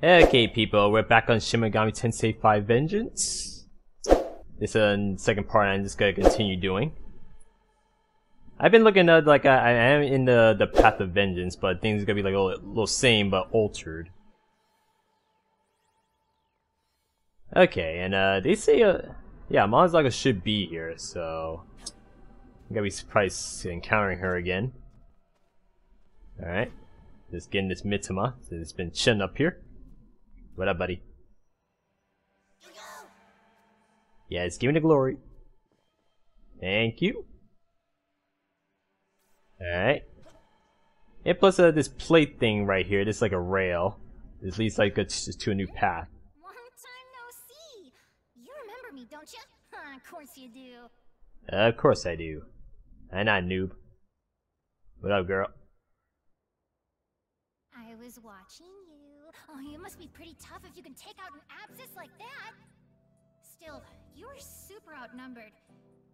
Okay, people, we're back on Shin Megami Tensei V Vengeance. This is the second part I'm just gonna continue doing. I've been looking at, like, I am in the path of vengeance, but things are gonna be like a little same but altered. Okay, and they say, yeah, Mazaga should be here, so I'm gonna be surprised encountering her again. Alright, just getting this Mitama, so it's been chilling up here. What up, buddy? Yeah, it's giving the glory. Thank you. Alright. And plus this plate thing right here, this is like a rail. This leads like to a new path. Long time no see. You remember me, don't you? Of course you do. Of course I do. I'm not a noob. What up, girl? I was watching you. Oh, you must be pretty tough if you can take out an abscess like that. Still, you were super outnumbered.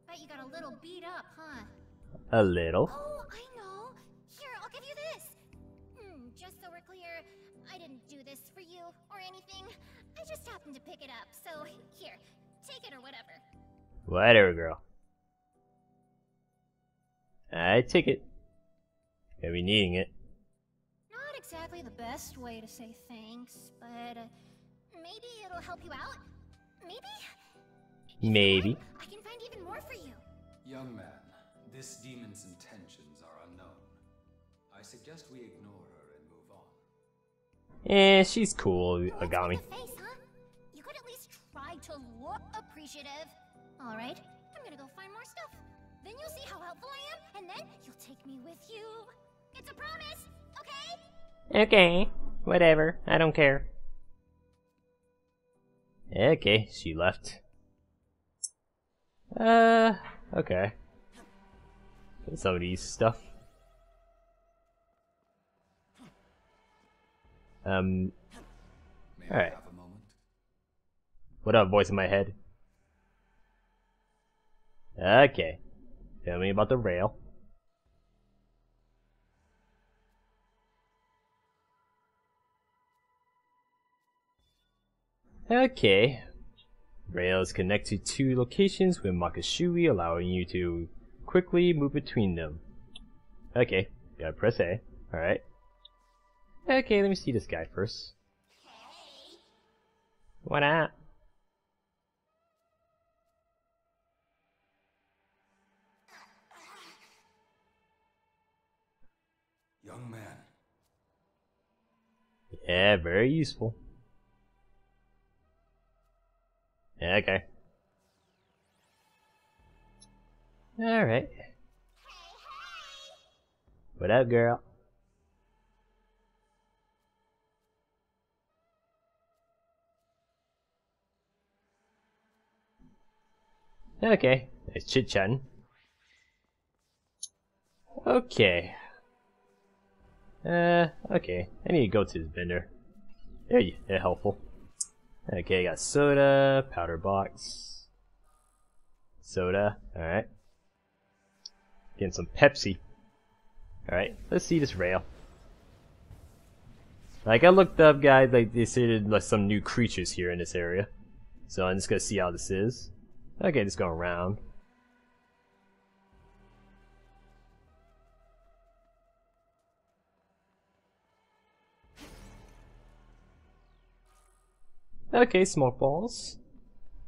Bet you got a little beat up, huh? A little? Oh, I know. Here, I'll give you this. Just so we're clear, I didn't do this for you or anything. I just happened to pick it up, so here, take it or whatever. Whatever, girl. I take it. Gonna be needing it. Exactly the best way to say thanks, but maybe it'll help you out. Maybe I can find even more for you. Young man, this demon's intentions are unknown. I suggest we ignore her and move on. Eh, she's cool, Ogami. Face, huh? You could at least try to look appreciative. All right, I'm gonna go find more stuff. Then you'll see how helpful I am, and then you'll take me with you. It's a promise, okay? Okay, whatever. I don't care. Okay, she left. Okay. Some of these stuff. Alright. What up, voice in my head? Okay. Tell me about the rail. Okay, rails connect to two locations with Makashui, allowing you to quickly move between them. Okay, gotta press A. Alright. Okay, let me see this guy first. Hey. What up? Young man. Yeah, very useful. Okay. Alright. Hey, hey. What up, girl? Okay. Nice chit-chatting. Okay. Okay. I need to go to this vendor. There you go. Helpful. Okay, got soda, powder box, soda, alright. Getting some Pepsi. Alright, let's see this rail. Like, I looked up, guys, like, they say there's like some new creatures here in this area. So I'm just gonna see how this is. Okay, just going around. Okay, smoke balls.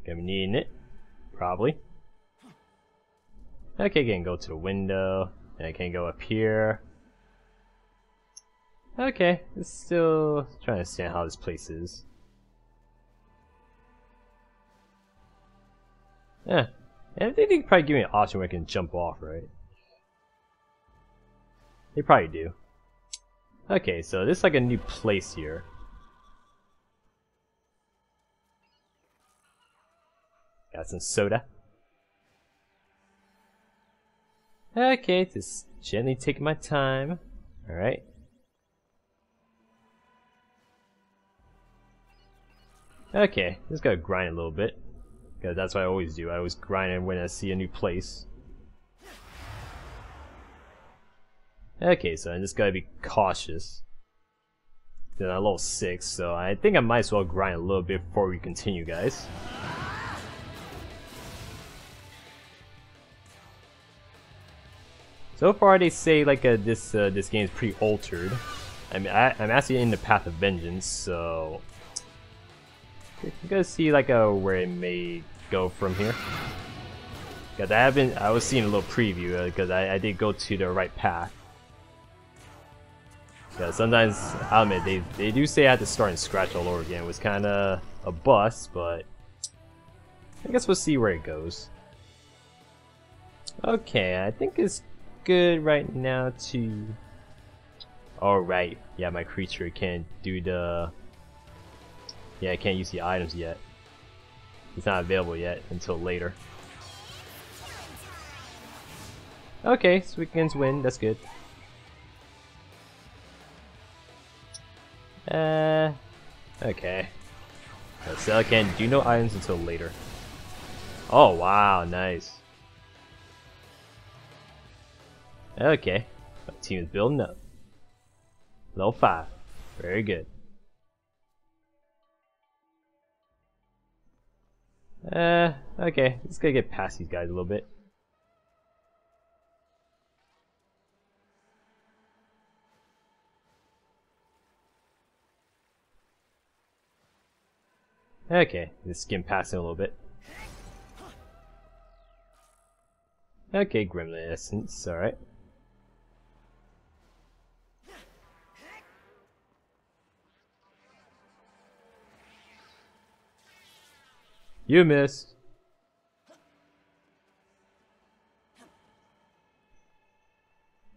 Gonna be needing it. Probably. Okay, I can go to the window. And I can go up here. Okay, it's still trying to understand how this place is. Yeah. And I think they could probably give me an option where I can jump off, right? They probably do. Okay, so this is like a new place here. Got some soda. Okay, just gently taking my time. Alright. Okay, just gotta grind a little bit. Cause that's what I always do. I always grind when I see a new place. Okay, so I just gotta be cautious. Then I lost 6, so I think I might as well grind a little bit before we continue, guys. So far, they say like this game is pretty altered. I mean, I'm actually in the path of vengeance, so I'm gonna see like where it may go from here. Cause I was seeing a little preview because I did go to the right path. Yeah, sometimes, I'll admit, they do say I had to start and scratch all over again. It was kind of a bust, but I guess we'll see where it goes. Okay, I think it's good right now to... Alright, yeah, my creature can't do the... Yeah, I can't use the items yet. It's not available yet until later. Okay, so we can win, that's good. Okay. So I can't do no items until later. Oh wow, nice. Okay, my team is building up. Level 5, very good. Okay, let's go get past these guys a little bit. Okay, let's skim past him a little bit. Okay, Gremlin Essence, alright. You missed!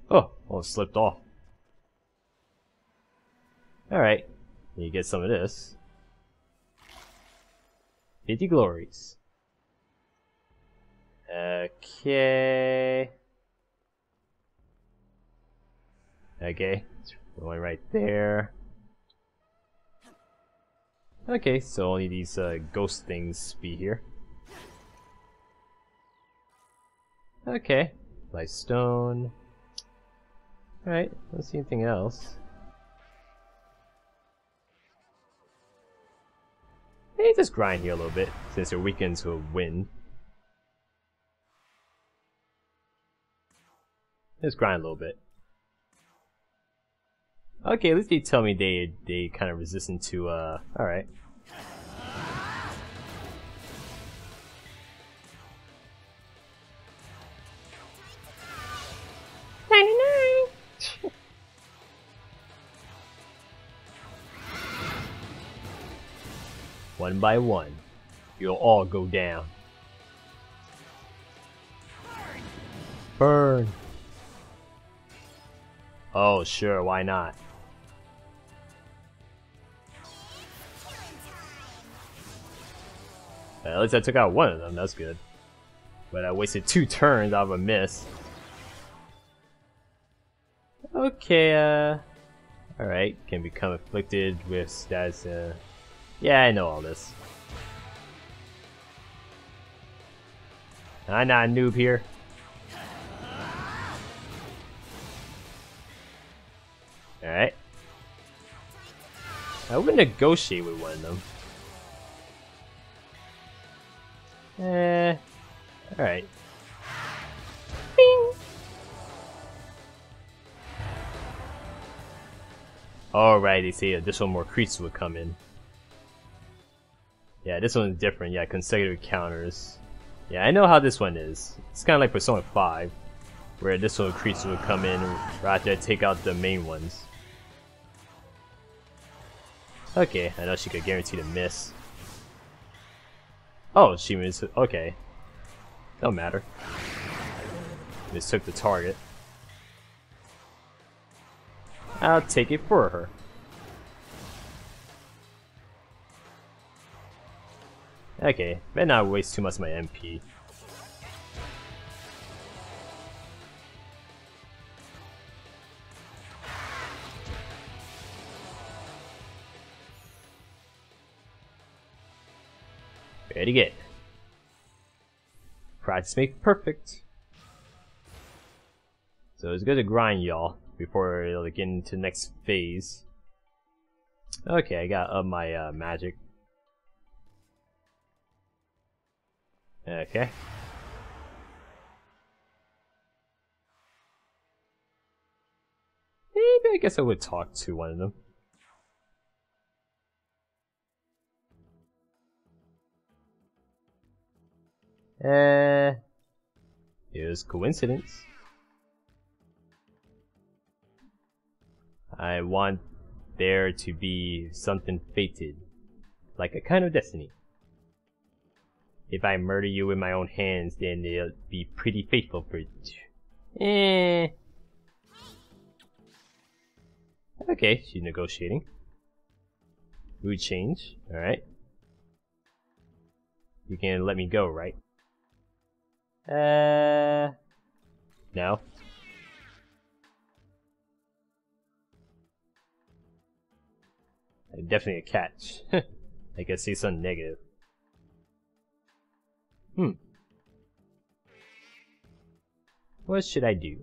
Oh, almost slipped off. Alright, you get some of this. 50 glories. Okay. Okay, it's going right there. Okay, so only these ghost things be here. Okay, light stone. Alright, don't see anything else. Hey, just grind here a little bit, since you're weakened to a wind. Just grind a little bit. Okay, at least they tell me they kind of resistant to, alright. One by one, you'll all go down. Burn! Oh sure, why not? At least I took out one of them, that's good. But I wasted 2 turns out of a miss. Okay, alright, can become afflicted with stats, yeah, I know all this. I'm not a noob here. Alright. I wouldn't negotiate with one of them. Alright. Bing! Alright, they say additional more creatures would come in. Yeah, this one's different. Yeah, consecutive counters. Yeah, I know how this one is. It's kind of like Persona 5, where this one creature would come in right after I take out the main ones. Okay, I know she could guarantee to miss. Oh, she missed. Okay, don't matter. Mistook the target. I'll take it for her. Okay, better not waste too much of my MP. Ready to get. Practice makes perfect. So it's good to grind y'all before it'll get into the next phase. Okay, I got up my magic. Okay. Maybe I guess I would talk to one of them. Here's coincidence. I want there to be something fated, like a kind of destiny. If I murder you with my own hands, then they'll be pretty faithful for it. Okay, she's negotiating. Mood change, alright. You can let me go, right? No. Definitely a catch. I guess see something negative. What should I do?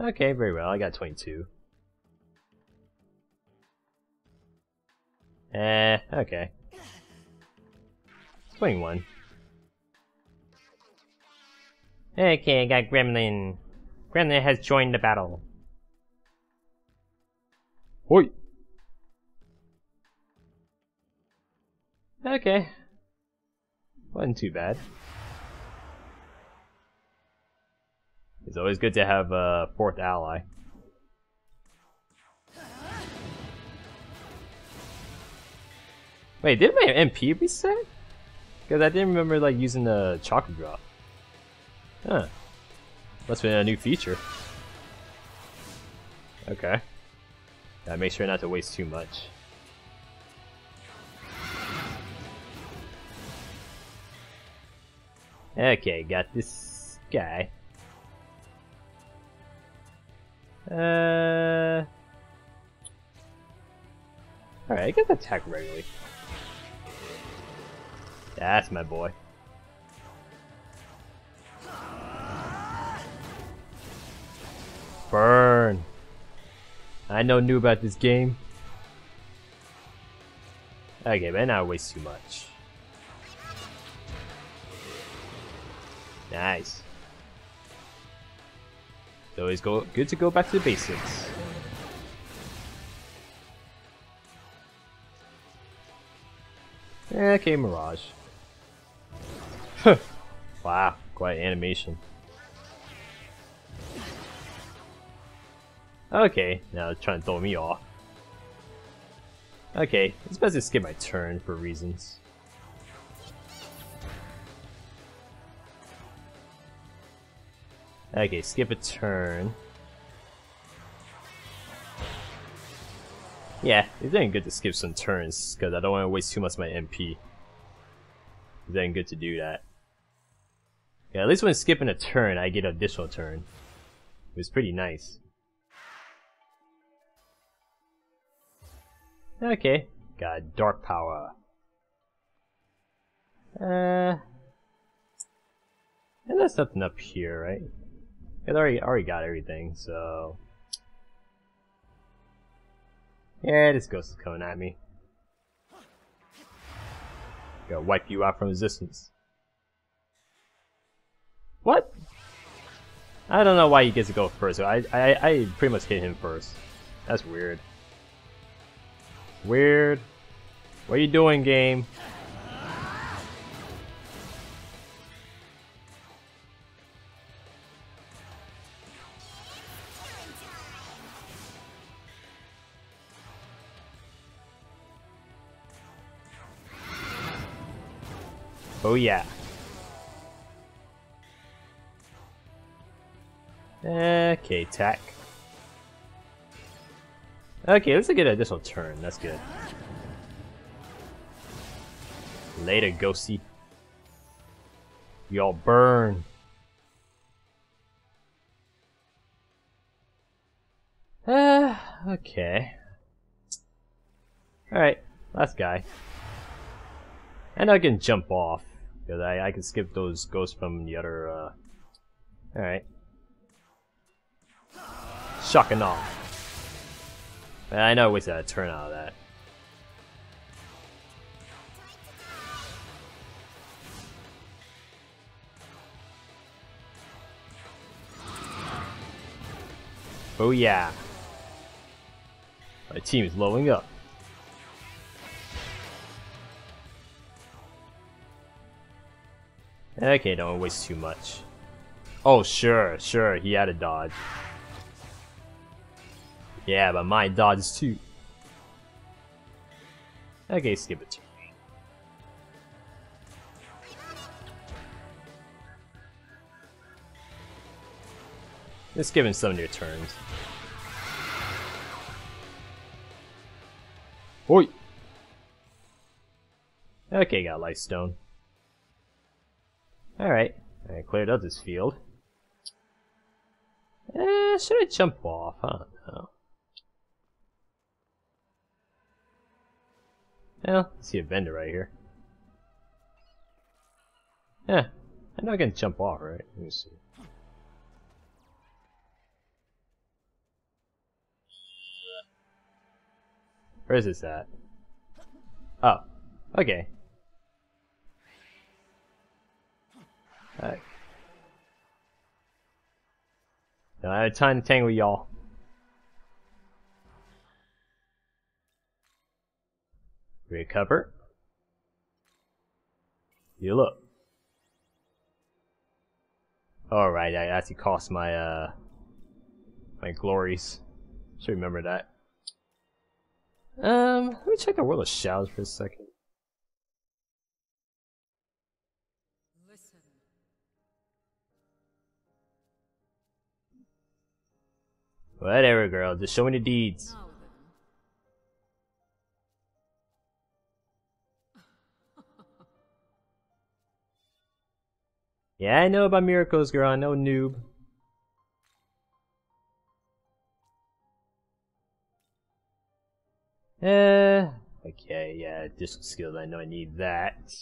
Okay, very well. I got 22. Okay. 21. Okay, I got Gremlin. Gremlin has joined the battle. Oi! Okay. Wasn't too bad. It's always good to have a fourth ally. Wait, did my MP reset? Because I didn't remember like using the chakra drop. Huh. Must have been a new feature. Okay. Gotta make sure not to waste too much. Okay, got this guy. Alright, I guess attack regularly. That's my boy. Burn! I knew about this game. Okay, but not waste too much. Nice. It's always good to go back to the basics. Okay, Mirage. Wow, quite animation. Okay, now it's trying to throw me off. Okay, it's best to skip my turn for reasons. Okay, skip a turn. Yeah, it's then good to skip some turns, because I don't want to waste too much of my MP. It's then good to do that. Yeah, at least when skipping a turn, I get an additional turn. It was pretty nice. Okay, got dark power. And there's nothing up here, right? I already got everything, so... Yeah, this ghost is coming at me. Gotta wipe you out from existence. What? I don't know why he gets to go first. So I pretty much hit him first. That's weird. Weird. What are you doing, game? Oh yeah. Okay, attack. Okay, let's get an additional turn, that's good. Later, ghosty. Y'all burn. Okay. Alright, last guy. And I can jump off, because I can skip those ghosts from the other, Alright. Shock and off. I know we said a turn out of that. Oh yeah. My team is leveling up. Okay, don't waste too much. Oh sure, sure, he had a dodge. Yeah, but mine dodges too. Okay, skip it. Let's give him some of your turns. Oi! Okay, got a life stone. Alright, I cleared up this field. Should I jump off? I don't know. Well, I see a vendor right here. Yeah, I know I can jump off, right? Let me see. Where is this at? Oh, okay. Alright. Don't have time to tangle y'all. Recover. You look. Alright, I actually cost my my glories. Should remember that. Let me check the World of Shadows for a second. Listen. Whatever, girl. Just show me the deeds. Yeah, I know about miracles, girl. I know, noob. Okay, yeah, additional skills, I know I need that.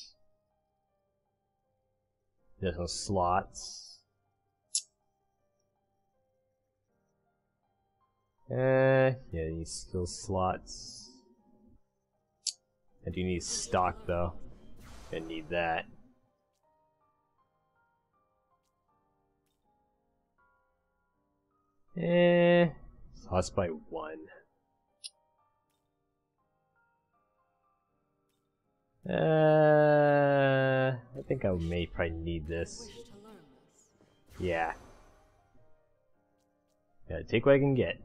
Additional slots. Yeah, I need skill slots. I do need stock, though. I need that. Slots by one. I think I may probably need this. Yeah. Gotta take what I can get.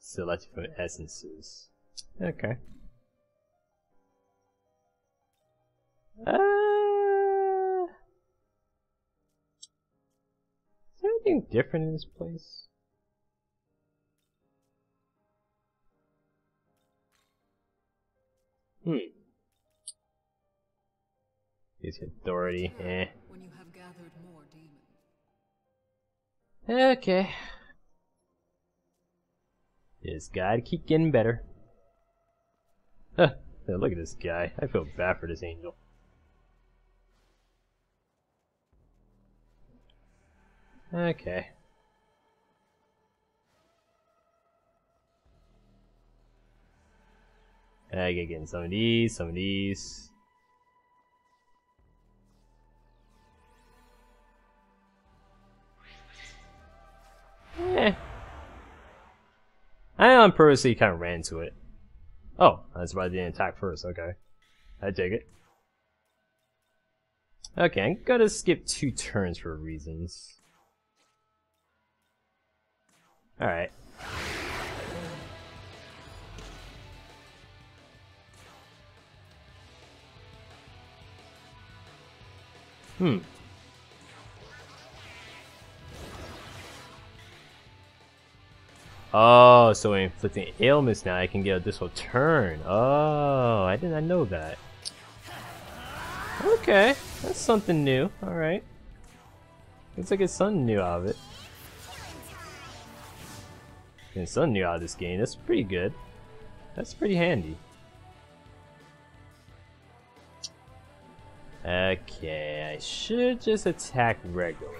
Select from essences. Okay. Is there anything different in this place? Use authority, eh. When you have gathered more demons. Okay. Just gotta keep getting better. Huh, look at this guy. I feel bad for this angel. Okay. I gotta get in some of these, some of these. I on purposely kind of ran to it. Oh, that's why I didn't attack first, okay. I take it. Okay, I'm gonna skip 2 turns for reasons. Alright. Oh, so when inflicting ailments now I can get this whole turn. Oh, I did not know that. Okay, that's something new. Alright. Looks like it's something new out of it. And something new out of this game. That's pretty good. That's pretty handy. Okay, I should just attack regularly.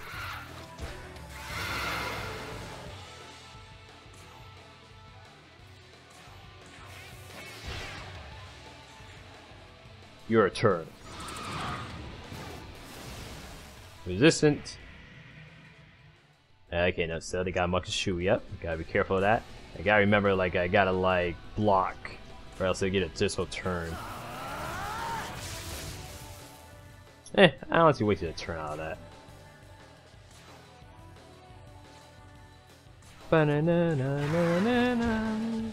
your turn. Resistant. Okay, no, so they got Makashui up. Gotta be careful of that. I gotta remember, like, I gotta, like, block, or else they get a dismal turn. Eh, I don't see wasted a turn out of that. Ba-na-na-na-na-na-na.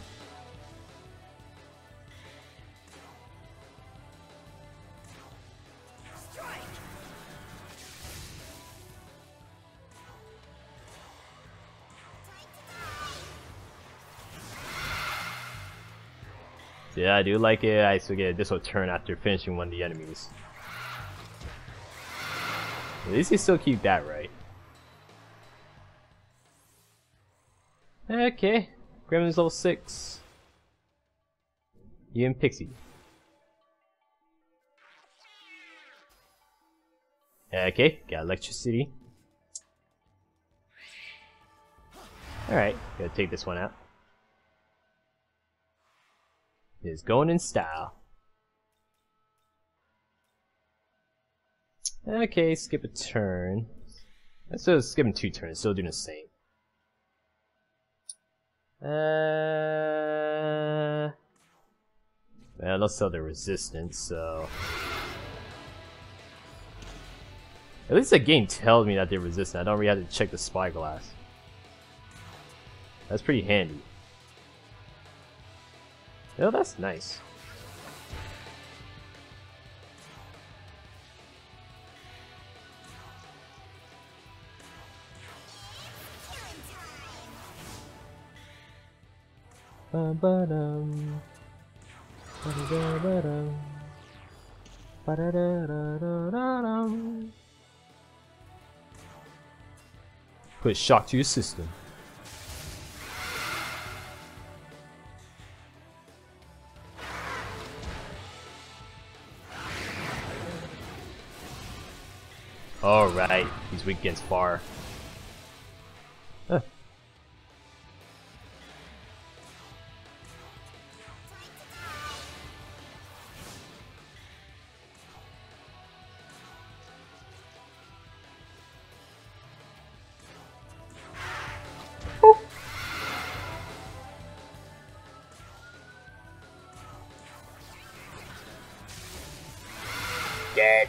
Yeah, I do like it. I still get this will turn after finishing one of the enemies. At least you still keep that right. Okay, Gremlin's level 6. You and Pixie. Okay, got electricity. Alright, gotta take this one out. Is going in style. Okay, skip a turn. Instead of skipping 2 turns, still doing the same. Well, let's sell the resistance, so... At least the game tells me that they're resistant. I don't really have to check the spyglass. That's pretty handy. Oh, that's nice. Put shock to your system. Alright, he's weak against fire. Huh. Dead.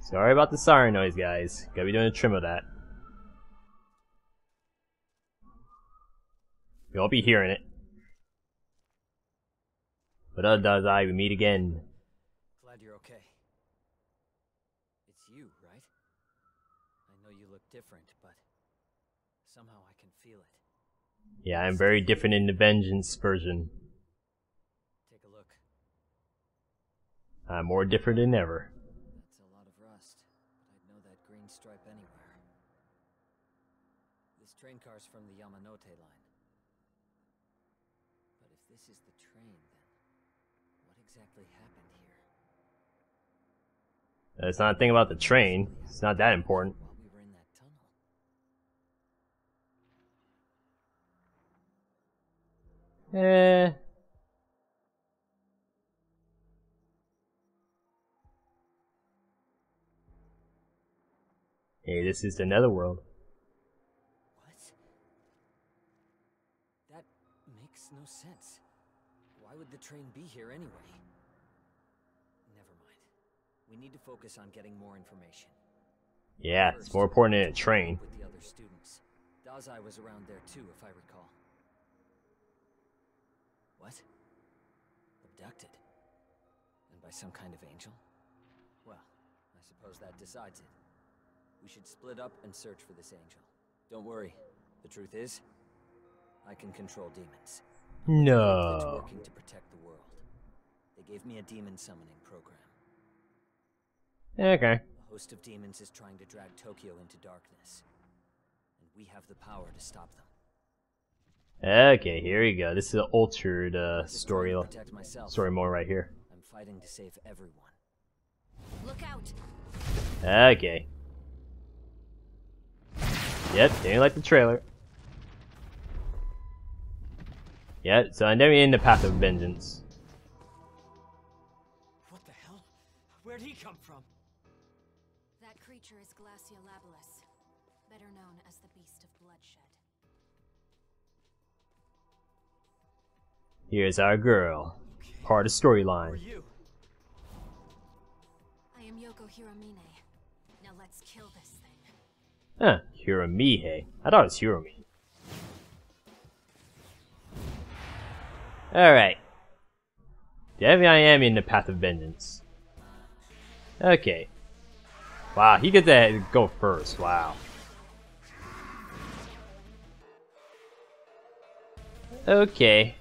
Sorry about the siren noise, guys. Gotta be doing a trim of that. You'll be hearing it. But otherwise, we meet again. Glad you're okay. It's you, right? I know you look different, but somehow I can feel it. Yeah, I'm very different in the Vengeance version. Take a look. I'm more different than ever. Stripe anywhere. This train car's from the Yamanote line. But if this is the train, then what exactly happened here? It's not a thing about the train. It's not that important. While we were in that tunnel. Eh. Hey, this is the Netherworld. What? That makes no sense. Why would the train be here anyway? Never mind. We need to focus on getting more information. Yeah, first, it's more important than a train. With the other students. Dazai was around there too, if I recall. What? Abducted? And by some kind of angel? Well, I suppose that decides it. We should split up and search for this angel. Don't worry. The truth is, I can control demons. No. It's working to protect the world. They gave me a demon summoning program. Okay. A host of demons is trying to drag Tokyo into darkness. And we have the power to stop them. Okay, here we go. This is an altered story mode right here. I'm fighting to save everyone. Look out. Okay. Yep, didn't like the trailer. Yep, so I'm in the path of vengeance. What the hell? Where'd he come from? That creature is Glasya Labolas, better known as the Beast of Bloodshed. Here's our girl. Part of storyline. I am Yoko Hiromine. Now let's kill this thing. Huh, Hiromihe. I thought it was Hiromi. Alright. There I am in the path of vengeance. Okay. Wow, he gets to go first. Wow. Okay.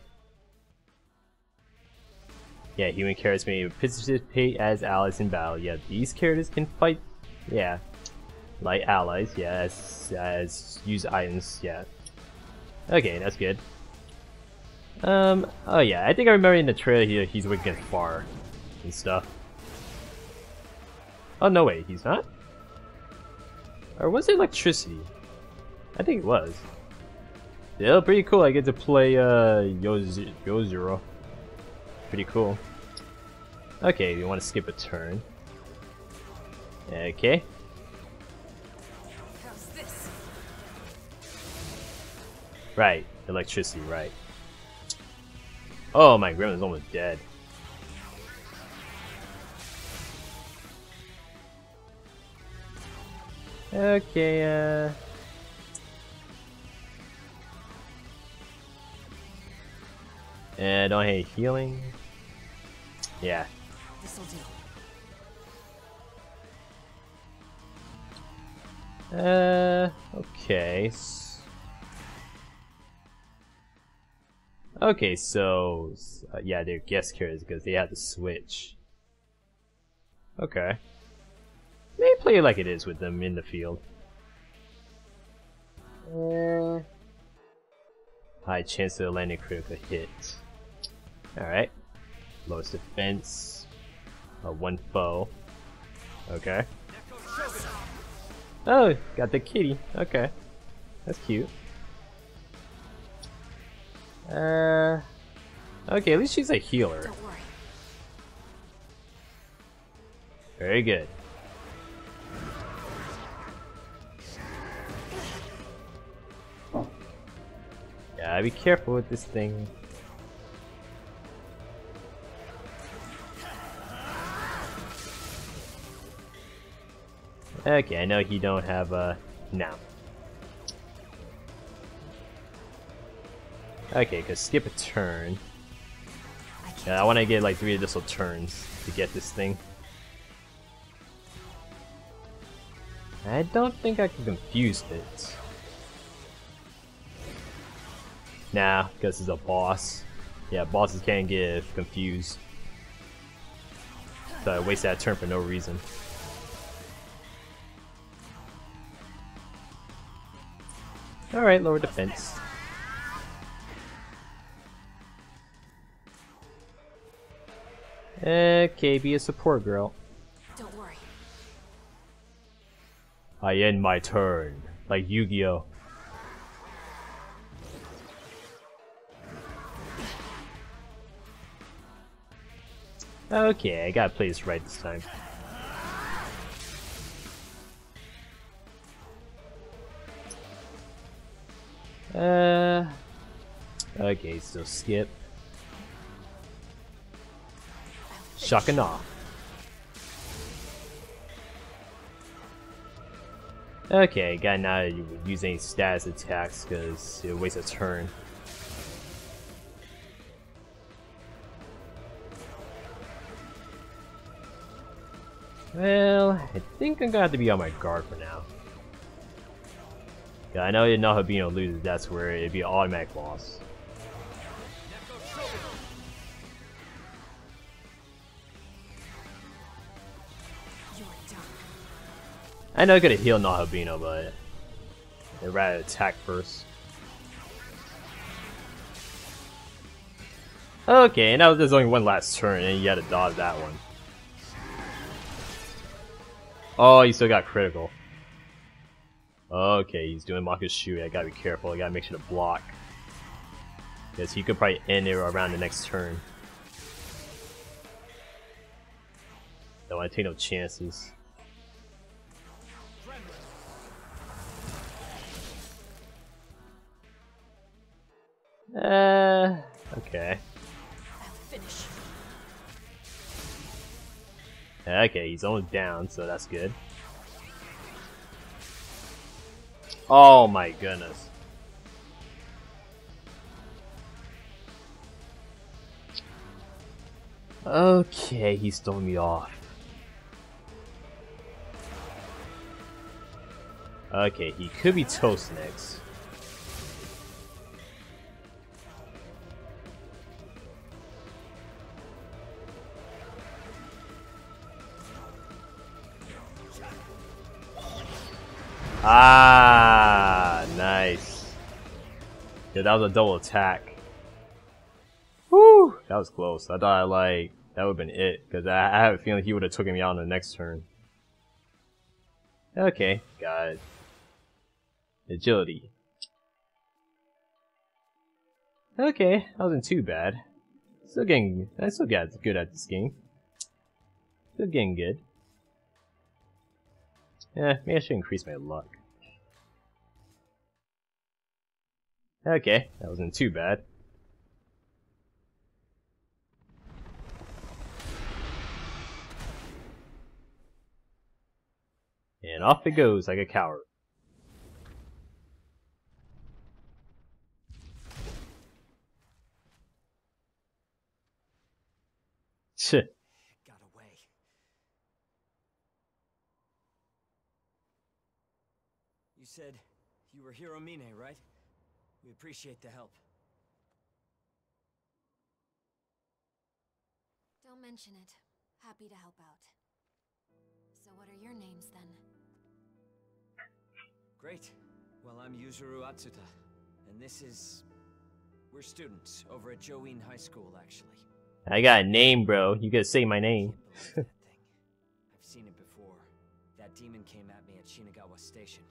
Yeah, human characters may participate as allies in battle. Yeah, these characters can fight. Yeah. Light allies, yeah, as use items, yeah. Okay, that's good. Oh yeah, I think I remember in the trailer here he's with far and stuff. Oh no wait, he's not? Or was it electricity? I think it was. Yeah, pretty cool, I get to play Yozuro. Pretty cool. Okay, we want to skip a turn. Okay. Right, electricity, right. Oh, my gremlin's almost dead. Okay, and I hate healing. Yeah. This'll do. Okay. Okay, so yeah, they're guest characters because they have to switch. Okay, maybe play it like it is with them in the field. High chance of landing critical hit. All right, lowest defense, one foe. Okay. Oh, got the kitty. Okay, that's cute. Okay, at least she's a healer. Don't worry. Very good. Yeah, be careful with this thing. Okay, I know he don't have a no. Okay, cause skip a turn. Yeah, I want to get like 3 additional turns to get this thing. I don't think I can confuse it. Nah, because it's a boss. Yeah, bosses can get confused. So I waste that turn for no reason. Alright, lower defense. Okay, be a support girl. Don't worry. I end my turn, like Yu-Gi-Oh. Okay, I gotta play this right this time. Okay, so skip. Shock and awe. Okay, gotta not use any status attacks because it wastes a turn. Well, I think I'm gonna have to be on my guard for now. Yeah, I know if Nahobino loses, that's where it'd be an automatic loss. I know I could have healed Nahobino, but I'd rather attack first. Okay, and now there's only one last turn, and you gotta dodge that one. Oh, he still got critical. Okay, he's doing Makashui. I gotta be careful. I gotta make sure to block. Yes, he could probably end it around the next turn. Don't want to take no chances. Okay. Okay, he's only down, so that's good. Oh my goodness. Okay, he's throwing me off. Okay, he could be toast next. Ah, nice. Yeah, that was a double attack. Woo, that was close. I thought that would have been it, because I have a feeling he would have taken me out on the next turn. Okay, got it. Agility. Okay, that wasn't too bad. I still got good at this game. Still getting good. Yeah, maybe I should increase my luck. Okay, that wasn't too bad. And off it goes like a coward. Shit. You said you were Hiromine, right? We appreciate the help. Don't mention it. Happy to help out. So what are your names then? Great. Well, I'm Yuzuru Atsuta, and this is... We're students over at Jouin High School, actually. I got a name, bro. You gotta say my name. I've seen it before. That demon came at me at Shinagawa Station.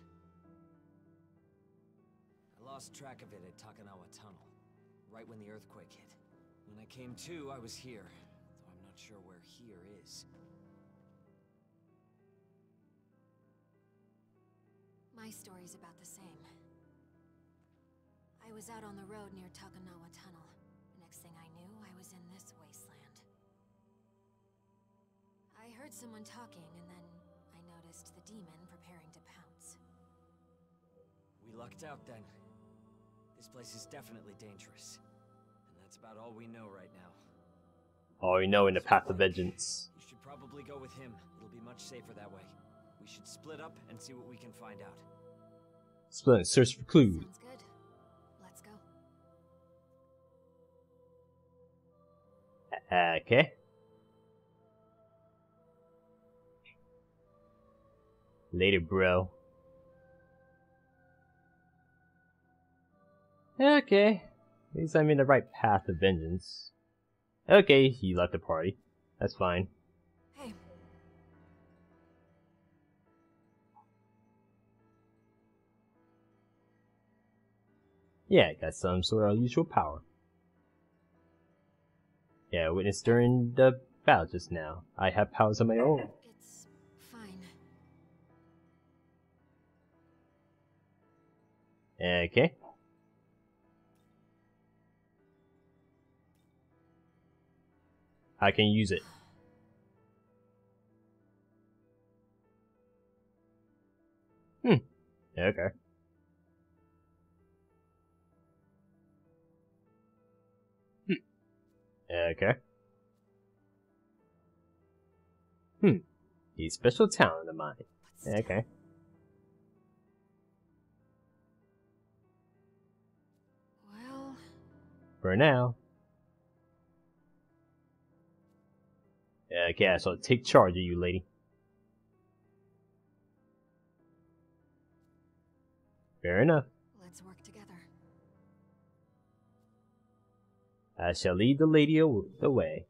Lost track of it at Takanawa Tunnel, right when the earthquake hit. When I came to, I was here, though I'm not sure where here is. My story's about the same. I was out on the road near Takanawa Tunnel. Next thing I knew, I was in this wasteland. I heard someone talking, and then I noticed the demon preparing to pounce. We lucked out then. This place is definitely dangerous, and that's about all we know right now. All we know in the path of vengeance. You should probably go with him. It'll be much safer that way. We should split up and see what we can find out. Split and search for clues. Sounds good. Let's go. Okay. Later, bro. Okay, at least I'm in the right path of vengeance. Okay, he left the party. That's fine. Hey. Yeah, got some sort of unusual power. Yeah, I witnessed during the battle just now. I have powers of my own. It's fine. Okay. I can use it. Okay. Okay. He's special talent of mine. Okay. Well. For now. Okay, so take charge of you, lady. Fair enough. Let's work together. I shall lead the lady away.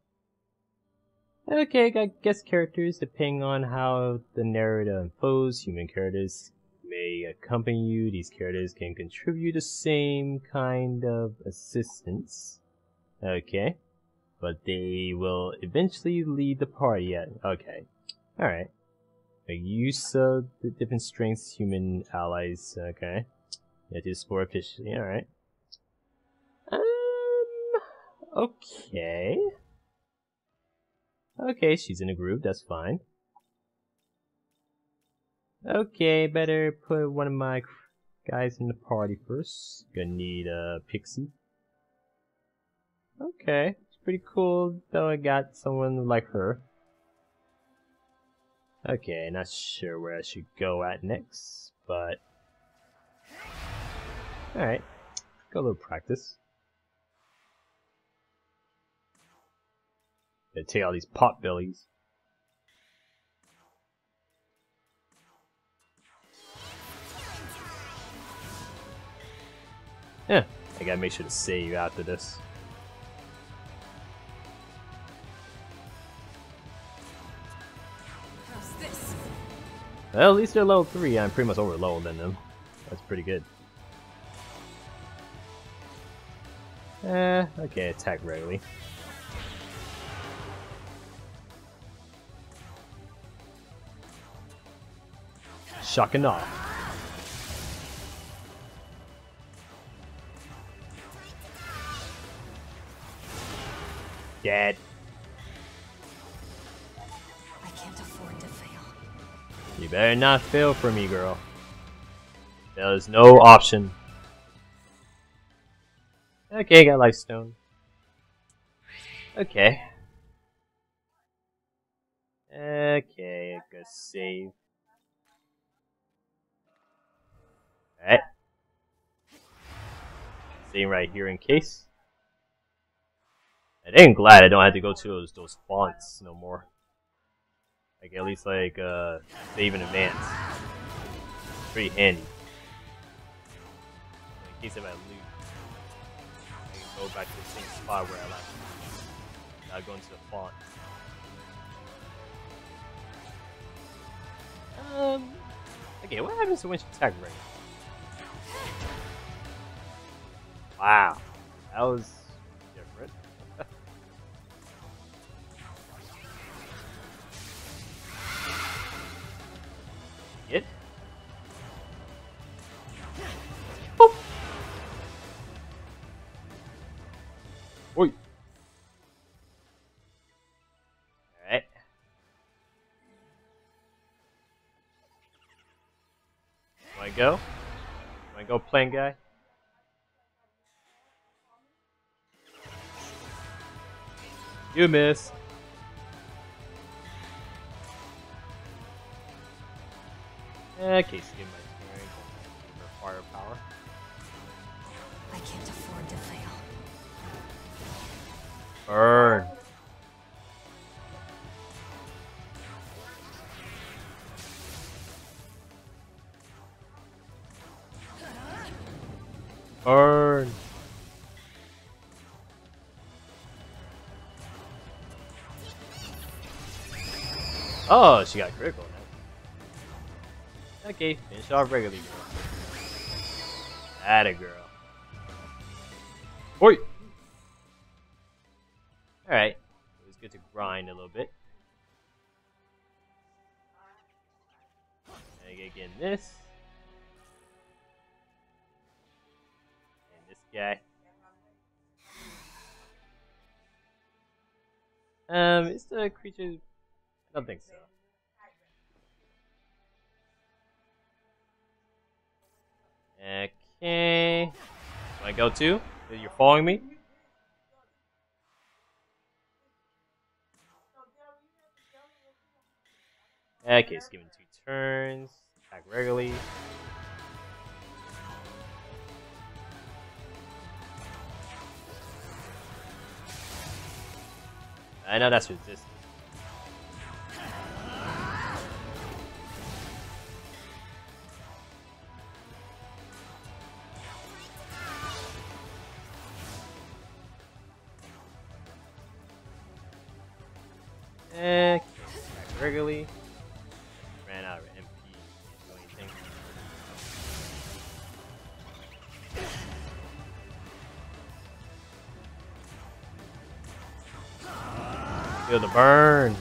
Okay, I guess characters, depending on how the narrator and foes, human characters may accompany you, these characters can contribute the same kind of assistance. Okay. But they will eventually lead the party at... Okay. Alright. Make use of the different strengths, human allies, okay. Yeah, to explore efficiently, alright. Okay. Okay, she's in a groove, that's fine. Okay, better put one of my guys in the party first. Gonna need a Pixie. Okay, it's pretty cool though I got someone like her. Okay, not sure where I should go at next, but... Alright, got a little practice. Gotta take all these potbellies. Yeah, I gotta make sure to save after this. How's this? Well, at least they're level 3. I'm pretty much over leveled than them. That's pretty good. Okay, attack regularly. Shock and awe. Dead. I can't afford to fail. You better not fail for me, girl. There's no option. Okay, got life stone. Okay. Okay, good save. Alright. Same right here in case. I am glad I don't have to go to those fonts no more. Like at least like save in advance. Pretty handy. In case if I lose. Go back to the same spot where I left. Now going to the font. Okay, what happens to when she attack right now? Wow. That was different. It. Boop. Oi. Alright. Wanna go? Wanna go, plane guy? You miss. Okay, so give my firepower. I can't afford to fail. Burn. Burn. Oh, she got critical now. Okay, finish off regularly, girl. Atta girl. Oi! Alright, it was good to grind a little bit. And again, this. And this guy. Is the creature... I don't think so. Okay. Wanna go too? You're following me? Okay, it's given 2 turns. Attack regularly. I know that's resistant. Eh, regularly. Ran out of MP, didn't do anything. Feel the burn.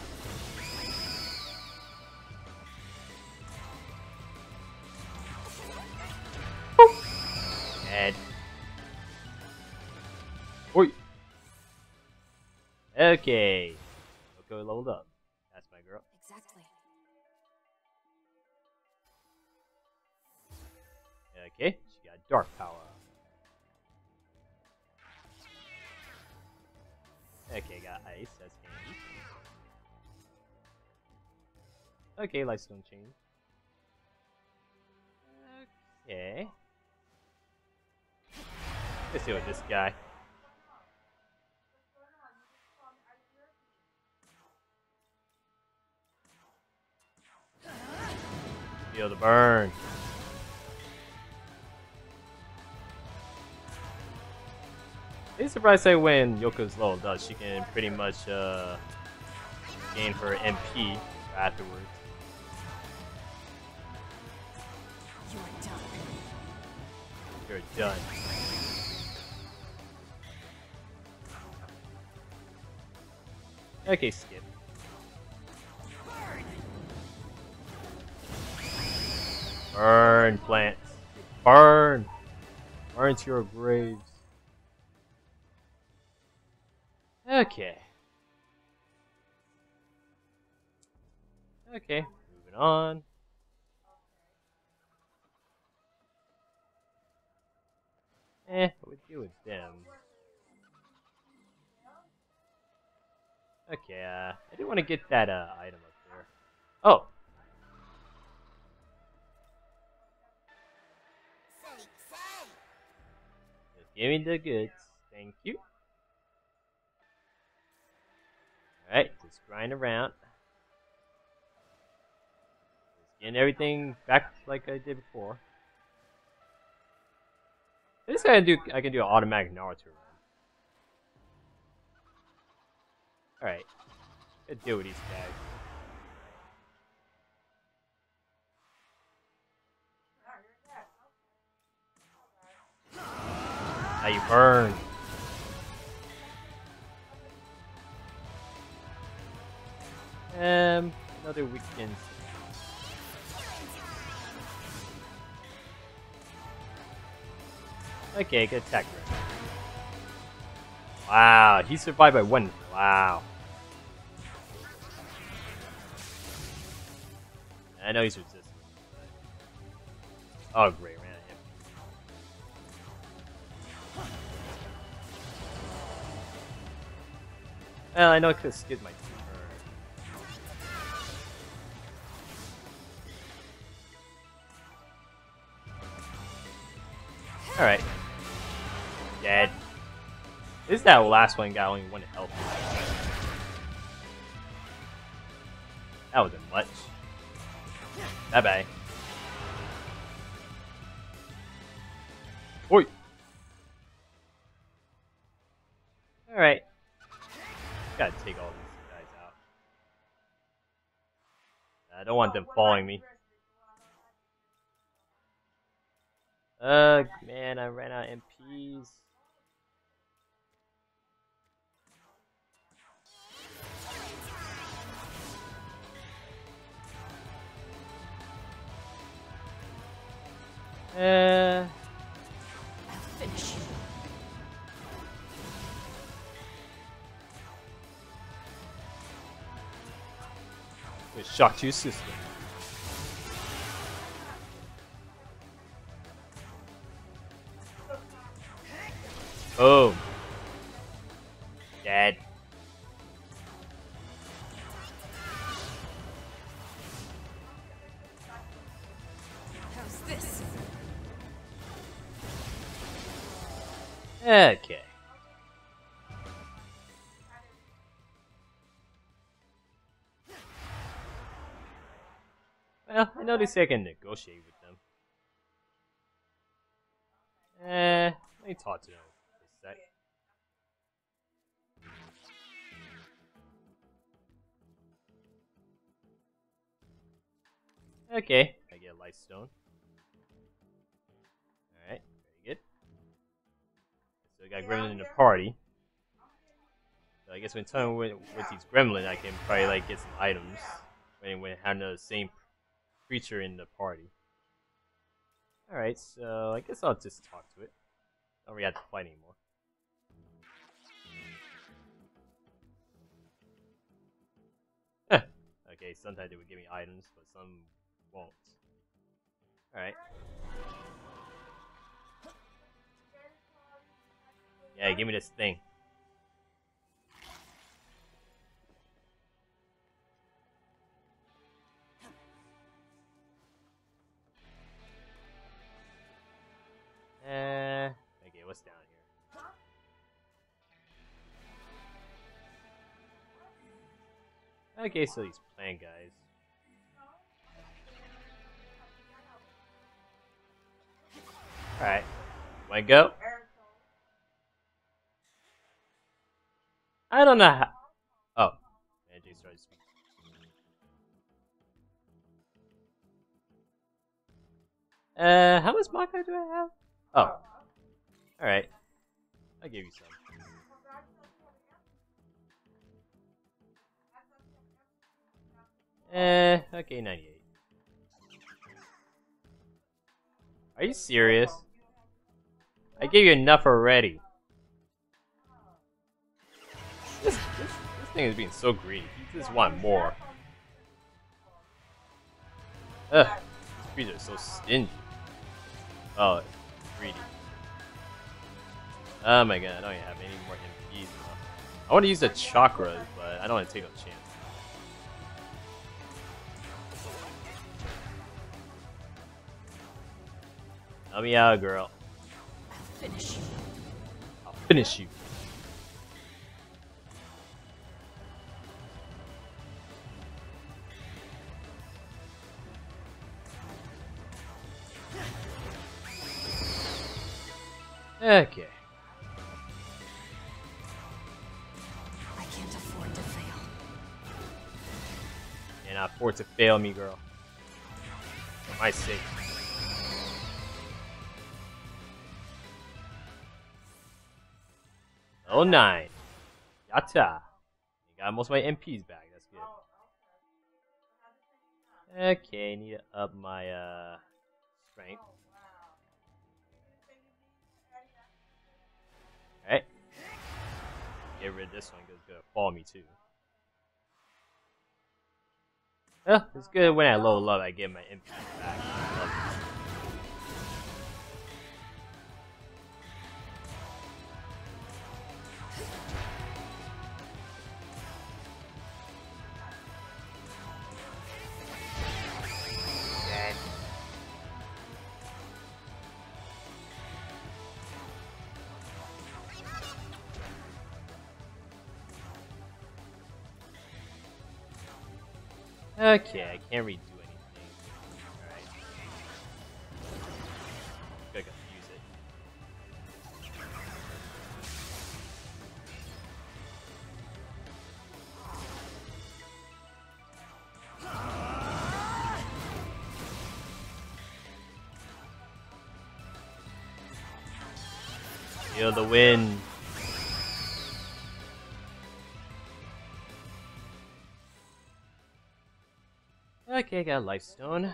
Dead. Oi. Okay. Go leveled up. That's my girl. Exactly. Okay, she got dark power. Okay, got ice. That's handy. Okay, lightstone chain. Okay. Let's see what this guy. Feel the burn. It's surprising that when Yoko's leveled up, she can pretty much gain her MP afterwards. You're done. You're done. Okay, skip. Burn, plants. Burn! Burn to your graves. Okay. Okay, moving on. Eh, what we do with them? Okay, I do want to get that item up there. Oh! Give me the goods, thank you. Alright, just grind around. Just getting everything back like I did before. This guy I can do an automatic Naruto run. Alright. Let's deal with these guys. Now you burn. Another weekend. Okay, good attack. Wow, he survived by one. Wow. I know he's resistant. But... Oh, great. Well, I know I could skip my turn. Alright. Dead. This is that last one got only one health. That wasn't much. Bye bye. Oi! Alright. Gotta take all these guys out. I don't want them following me. Ugh, man, I ran out of MPs. I'll finish you. It shocked your system. Oh, dead. How's this? Okay. Well, I know they say I can negotiate with them. Let me talk to them for a sec. Okay. I get a light stone. Alright, very good. So we got Gremlin in the party. So I guess when time with these Gremlin, I can probably like get some items. When we have the same creature in the party. Alright, so I guess I'll just talk to it. I don't really have to fight anymore. Okay, sometimes they would give me items, but some won't. Alright. Yeah, give me this thing. Okay, what's down here? Okay, so these plant guys. Alright, wanna go? I don't know how. Oh, Angel started speaking. How much Mako do I have? Oh. Alright. I'll give you some. Okay, 98. Are you serious? I gave you enough already. This thing is being so greedy. You just want more. Ugh, these creatures are so stingy. Oh, greedy. Oh my god, I don't even have any more MPs left. I want to use the chakras, but I don't want to take no chance. Let me out, girl. I'll finish you. I'll finish you. Okay. I can't afford to fail. And I afford to fail me, girl. For my sake. Oh, 9. Yatta. I got most of my MPs back. That's good. Okay, I need to up my strength. Alright. Get rid of this one because it's going to fall me too. Oh, it's good when I level up, I get my MPs back. Okay, I can't redo anything. Alright. Gotta confuse it. Feel the wind. Okay, I got a life stone.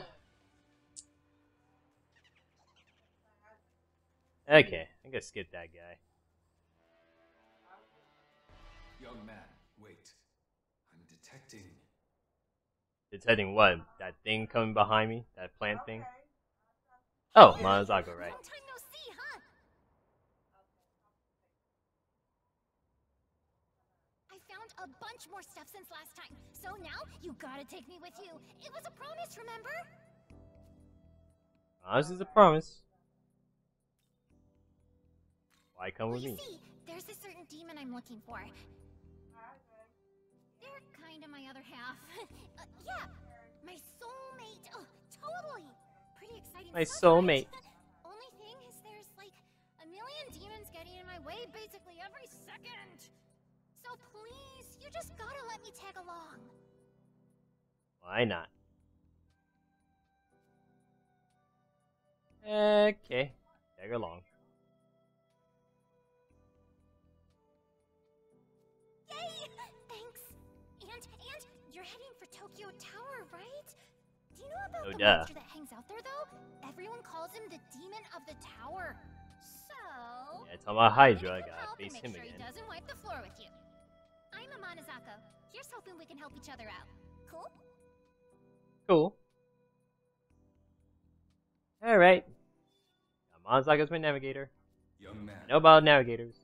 Okay, I'm gonna skip that guy. Young man, wait. I'm detecting. Detecting what? That thing coming behind me? That plant thing? Oh, Mazaga, right? A bunch more stuff since last time, so now you gotta take me with you. It was a promise, remember? This is a promise. Why come with me? See, there's a certain demon I'm looking for. They're kind of my other half. Yeah, my soulmate. Oh, totally. Pretty exciting. My soulmate. Only thing is, there's like a million demons getting in my way basically every second. So please, you just gotta let me tag along. Why not? Okay, tag along. Yay! Thanks. And you're heading for Tokyo Tower, right? Do you know about the monster that hangs out there, though? Everyone calls him the demon of the tower. So... yeah, it's all about Hydra. I gotta face him again. He doesn't wipe the floor with you. I'm a Manazaka. Here's hoping we can help each other out. Cool? Cool. Alright. Manazaka's my navigator. Young man. No about navigators.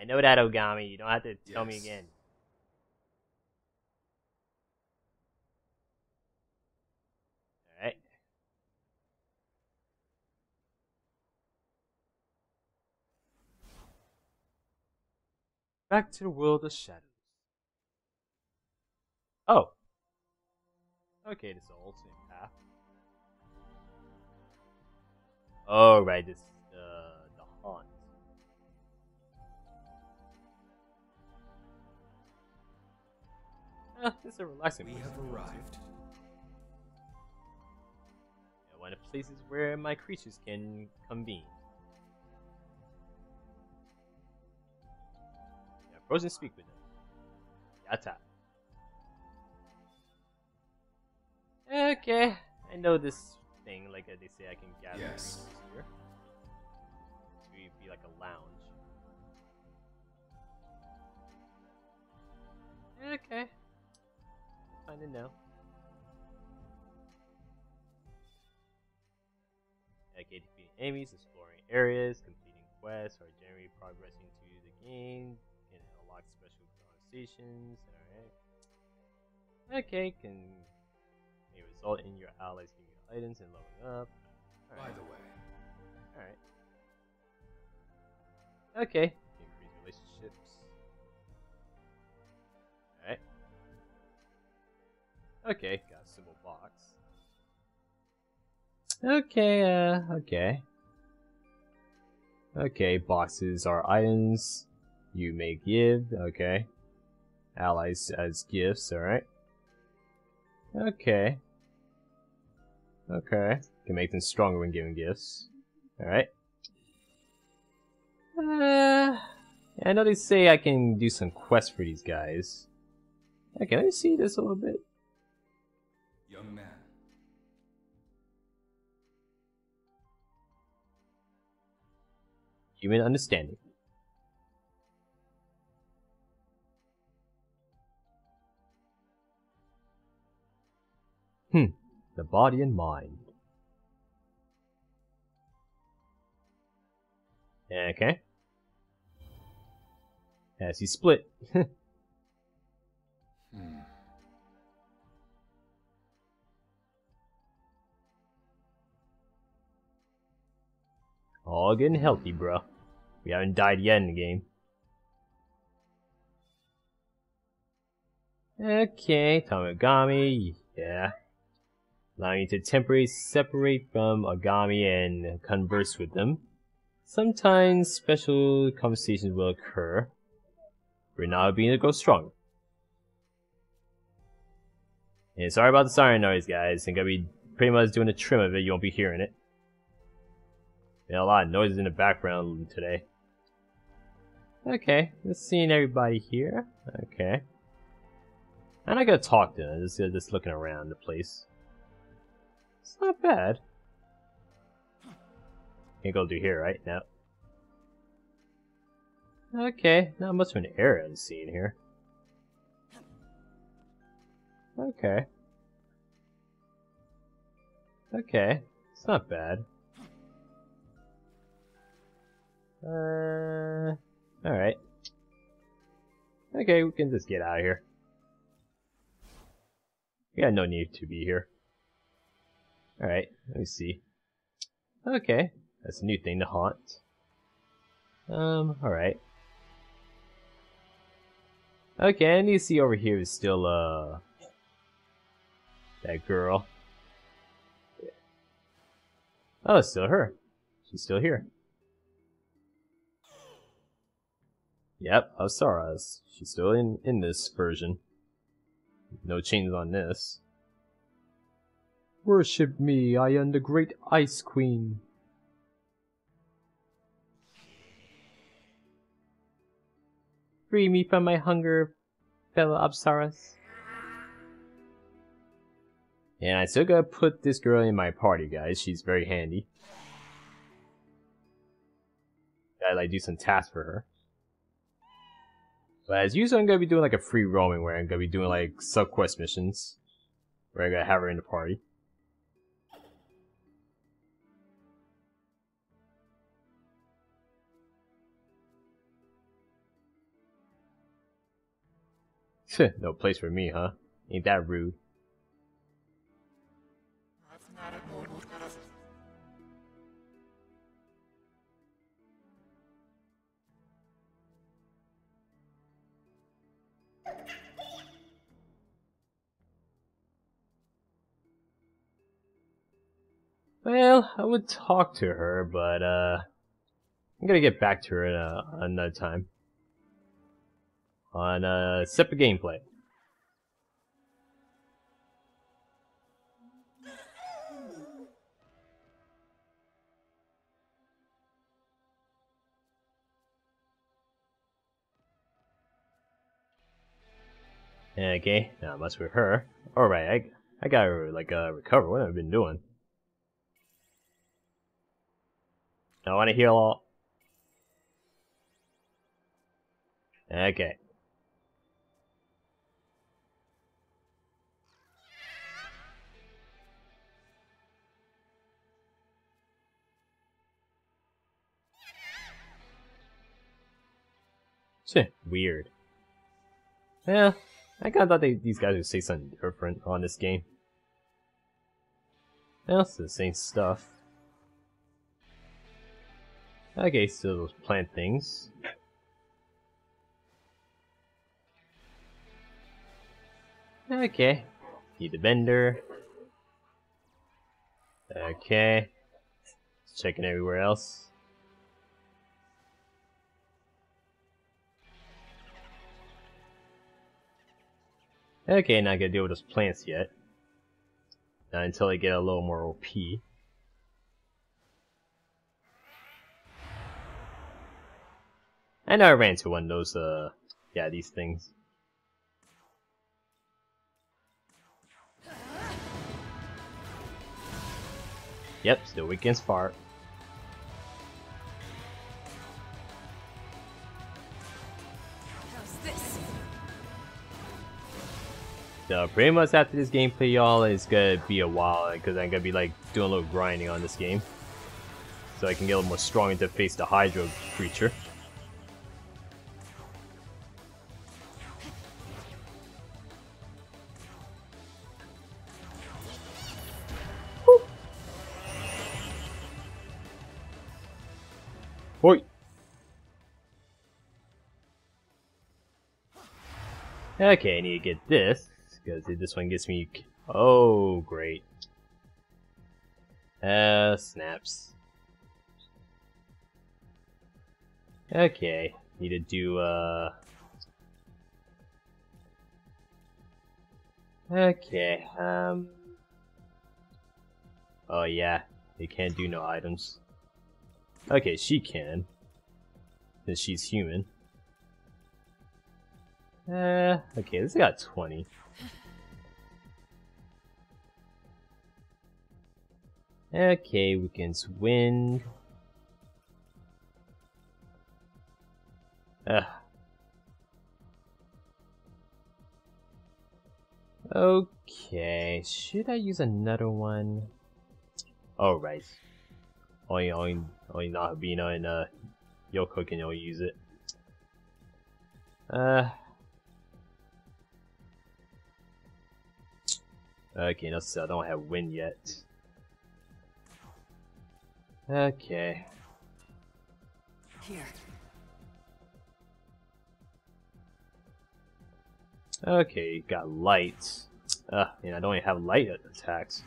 I know that, Ogami. You don't have to tell me again. Alright. Back to the world of shadows. Oh. Okay, this is the alternate path. Oh, right, this is the haunt. This is a relaxing place. We have arrived. Yeah, one of the places where my creatures can convene. Yeah, frozen speak with them. Yata. Okay, I know this thing, like they say I can gather here. It's going to be like a lounge. Okay. Find it now. Okay, defeating enemies, exploring areas, completing quests, or generally progressing through the game, and unlock special conversations, alright. Okay, can... may result in your allies giving you items and leveling up. All right. By the way. Alright. Okay. Increase relationships. Alright. Okay, got a simple box. Okay, okay. Okay, boxes are items you may give, okay. Allies as gifts, alright. Okay. Okay. Can make them stronger when giving gifts. Alright. I know they say I can do some quests for these guys. Okay, let me see this a little bit. Young man. Human understanding. The body and mind. Okay. As he split. All good and healthy, bro. We haven't died yet in the game. Okay, Tamagami. Yeah. Allowing you to temporarily separate from Ogami and converse with them. Sometimes special conversations will occur. We're now being to grow stronger. And sorry about the siren noise, guys. I'm gonna be pretty much doing a trim of it. You won't be hearing it. Been a lot of noises in the background today. Okay, let's see everybody here. Okay. I'm not gonna talk to them. Just looking around the place. It's not bad. Can't go through here, right? No. Okay, not much of an error I'm seeing here. Okay. Okay, it's not bad. Alright. Okay, we can just get out of here. We got no need to be here. Alright, let me see. Okay, that's a new thing to haunt. Alright. Okay, I need to see over here is still, that girl. Oh, it's still her. She's still here. Yep, Apsaras. She's still in this version. No changes on this. Worship me, I am the great Ice Queen. Free me from my hunger, fellow Apsaras. And I still gotta put this girl in my party, guys. She's very handy. Gotta like do some tasks for her. But as usual, I'm gonna be doing like a free roaming where I'm gonna be doing like sub-quest missions. Where I'm gonna have her in the party. No place for me, huh? Ain't that rude. Well, I would talk to her, but I'm gonna get back to her in another time. On a separate gameplay. Okay, not much with her. Alright, I gotta like recover. What have I been doing? I wanna heal all. Okay. Weird. Yeah, I kinda thought these guys would say something different on this game. That's the same stuff. Okay, so those plant things. Okay, need the bender. Okay, just checking everywhere else. Okay, not gonna deal with those plants yet. Not until I get a little more OP. I know I ran into one of those, yeah, these things. Yep, still weak against fire. So pretty much after this gameplay, y'all, it's gonna be a while because I'm gonna be like doing a little grinding on this game, so I can get a little more stronger to face the Hydra creature. Woo. Oi. Okay, I need to get this. Because this one gets me. Oh, great. Snaps. Okay, need to do. Okay. Oh yeah, they can't do no items. Okay, she can. Since she's human. Okay, this got 20. Okay, we can swing. Okay, should I use another one? Alright. Only Nahobino and Yoko can only use it. Okay, no, so I don't have wind yet. Okay. Here. Okay, got light. And I don't even have light attacks.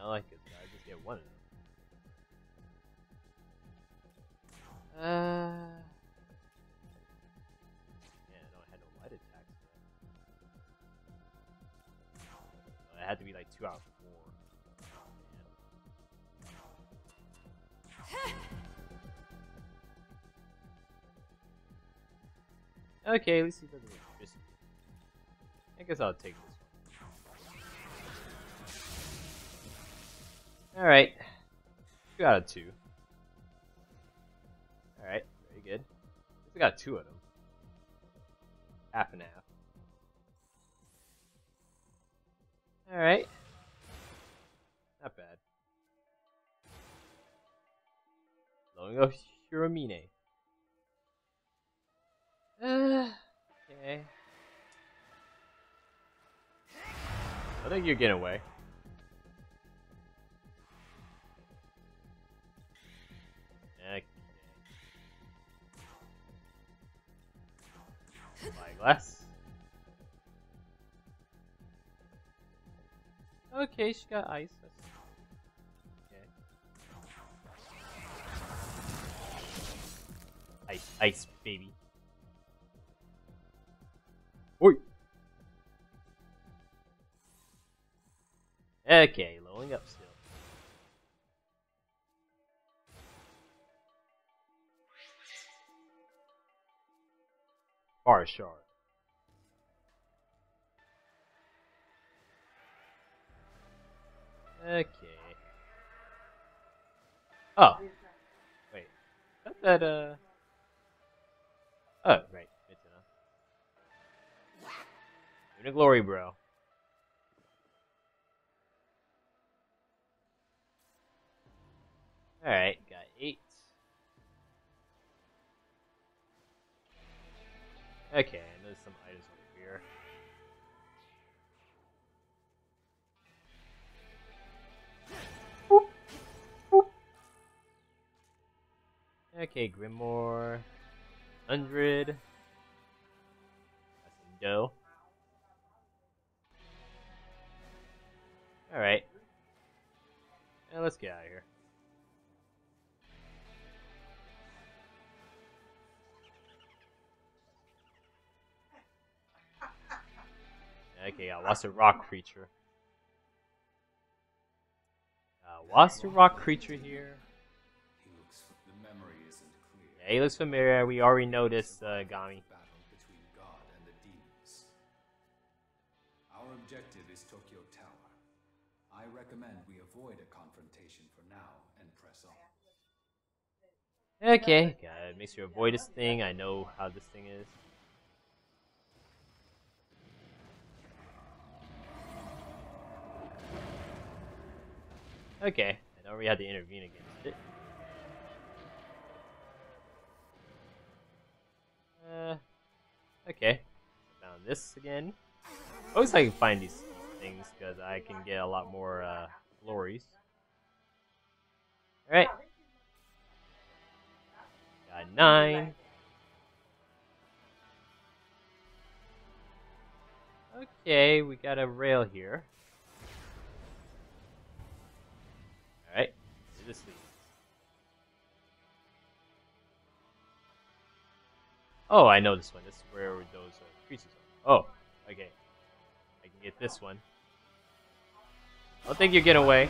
I like it. I just get one of them. Yeah, I don't have no light attacks. 2 hours of war. Man. Okay, at least he doesn't electricity. I guess I'll take this one. Alright. 2 out of 2. Alright, very good. I got 2 of them. Half and half. Alright. Not bad. Yoko Hiromine. Okay. I think you're getting away. Okay. Spyglass. Okay, she got ice. Ice, ice, baby. Oi! Okay, leveling up still. Fire shard. Okay. Oh. Wait. Not that, Oh, right. It's enough. You're in a glory, bro. Alright, got 8. Okay, and there's some items over here. Boop. Boop. Okay, Grimoire. 100. That's some dough. Alright. Now let's get out of here. Okay, I lost a rock creature. Lost a rock creature here. Yeah, he looks familiar. We already noticed Ogami. Battle between God and the demons. Our objective is Tokyo Tower. I recommend we avoid a confrontation for now and press on. Okay, gotta make sure you avoid this thing. I know how this thing is. Okay, I don't really have to intervene against it. Okay. Found this again. I always like to find these things because I can get a lot more glories. Alright. Got 9. Okay, we got a rail here. Alright, do this lead. Oh, I know this one. This is where those creatures are. Oh, okay. I can get this one. I don't think you're getting away.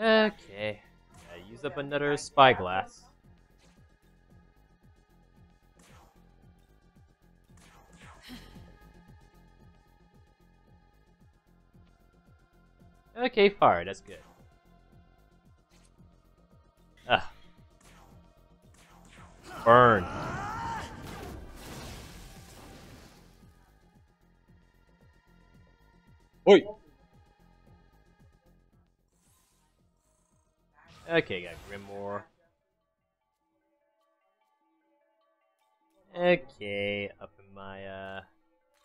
Okay. Gotta use up another spyglass. Okay, fire. That's good. Burn. Oi. Okay, got Grimoire. Okay, up in my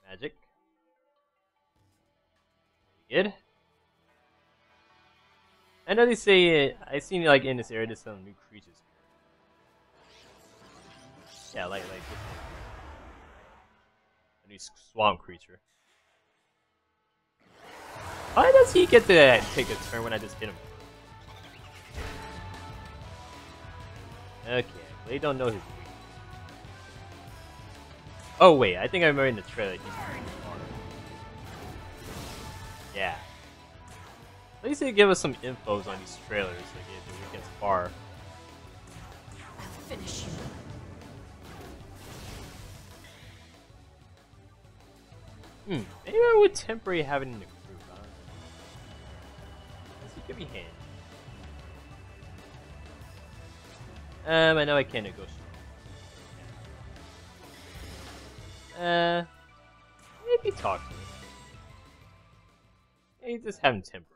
magic. Pretty good. I know they say I've seen like in this area there's some new creatures. Yeah, like a new swamp creature. Why does he get to take a turn when I just hit him? Okay, they don't know his weakness. Oh wait, I think I remember in the trailer. He's yeah. At least they give us some infos on these trailers, like yeah, the weekend's far. I'll finish you. Maybe I would temporarily have it in the group, huh? This could be handy. I know I can't negotiate. Maybe talk to me. Maybe just have him temporarily.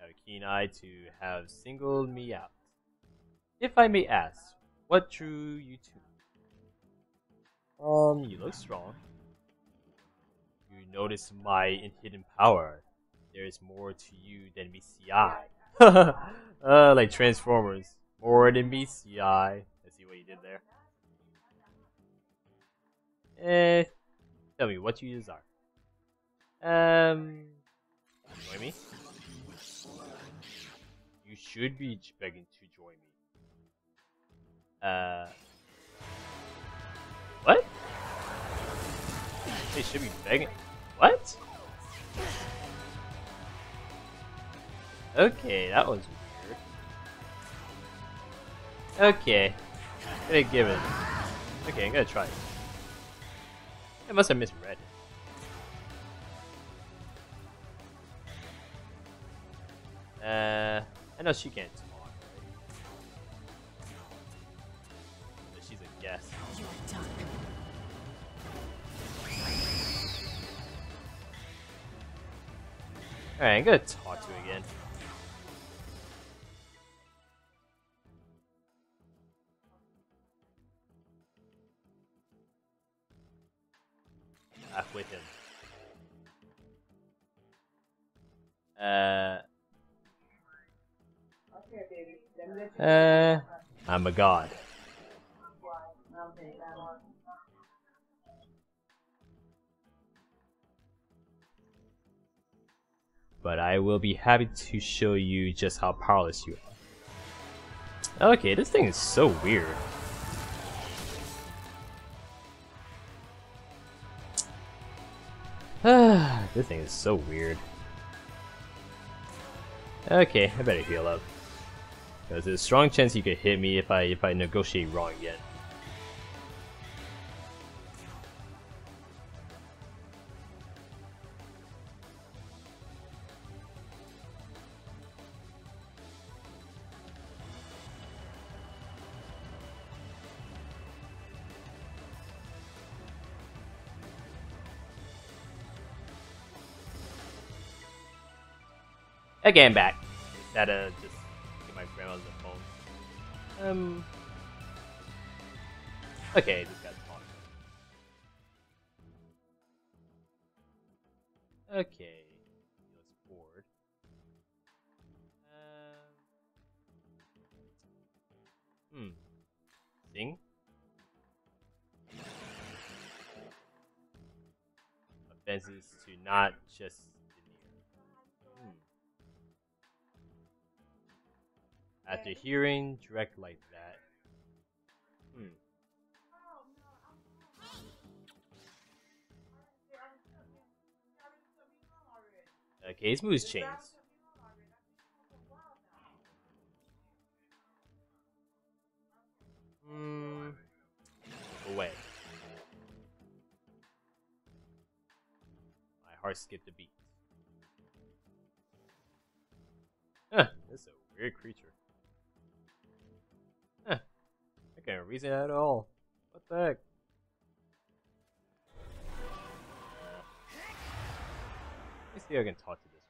Have a keen eye to have singled me out. If I may ask, what drew you to me? You look strong. You notice my hidden power. There is more to you than meets the eye. Like Transformers. More than meets the eye. I see what you did there. Tell me what you desire. Join me? You should be begging to join me. What? They should be begging. What? Okay, that was weird. Okay. I'm gonna give it. Okay, I'm gonna try it. I must have misread it. I know she can't talk, right? But she's a guest. Alright, I'm gonna talk to her again. With him. I'm a god. But I will be happy to show you just how powerless you are. Okay, this thing is so weird. This thing is so weird. Okay, I better heal up. Because there's a strong chance he could hit me if I negotiate wrong again. Okay, I'm back. Instead of just get my grandma's phone. Okay, this guy's talking. Okay. He looks bored. Sing? Offenses to not just... After hearing direct like that, Okay, his moves changed. Away. My heart skipped a beat. Huh, this is a weird creature. Can't reason at all. What the heck? Let me see if I can talk to this one.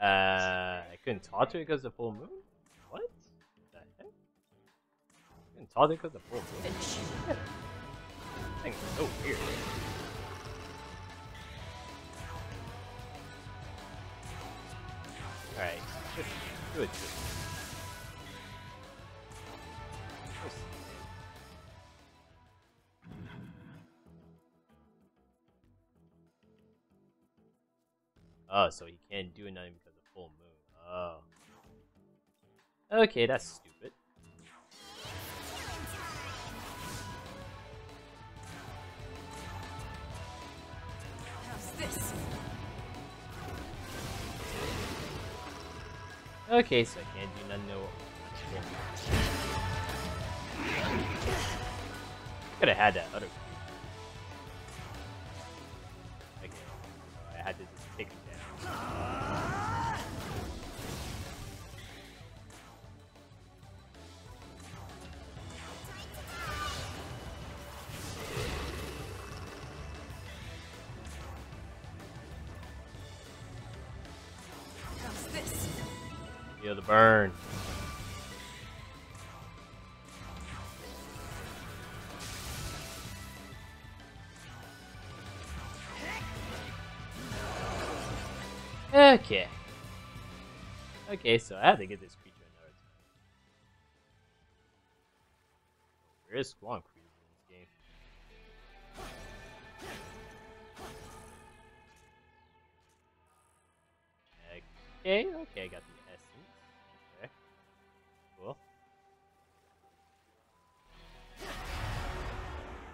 I couldn't talk to it because of the full moon? What? The heck? I couldn't talk to it because of the full moon? This thing is so weird. Alright. Good. Oh, so he can't do anything because of full moon. Oh. Okay, that's stupid. How's this? Okay, so I can't do nothing. Could have had that other. Okay, so I had to just take it down. The burn. Okay. Okay, so I have to get this creature another time. Where is Squonk creature in this game? Okay, okay, I got the essence.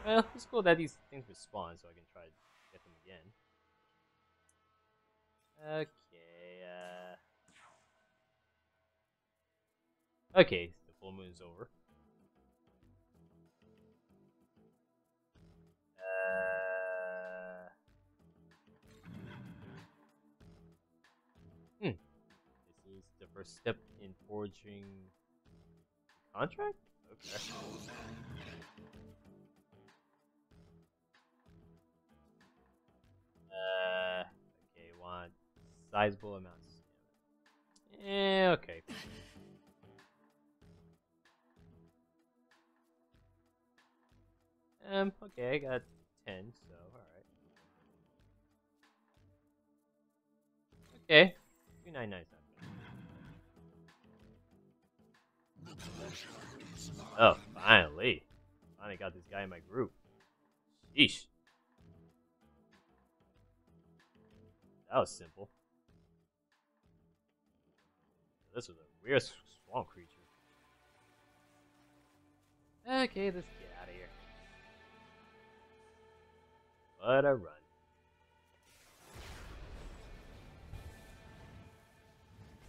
Well, it's cool that these things respawn, so I can try to get them again. Okay, okay, the full moon is over. This is the first step in forging a contract? Okay. Okay, want sizable amounts. Yeah, okay. Okay, I got 10, so alright. Okay, 299. Oh, finally! Finally got this guy in my group. Yeesh. That was simple. This was a weird swamp creature. Okay, let's get out of here. What a run.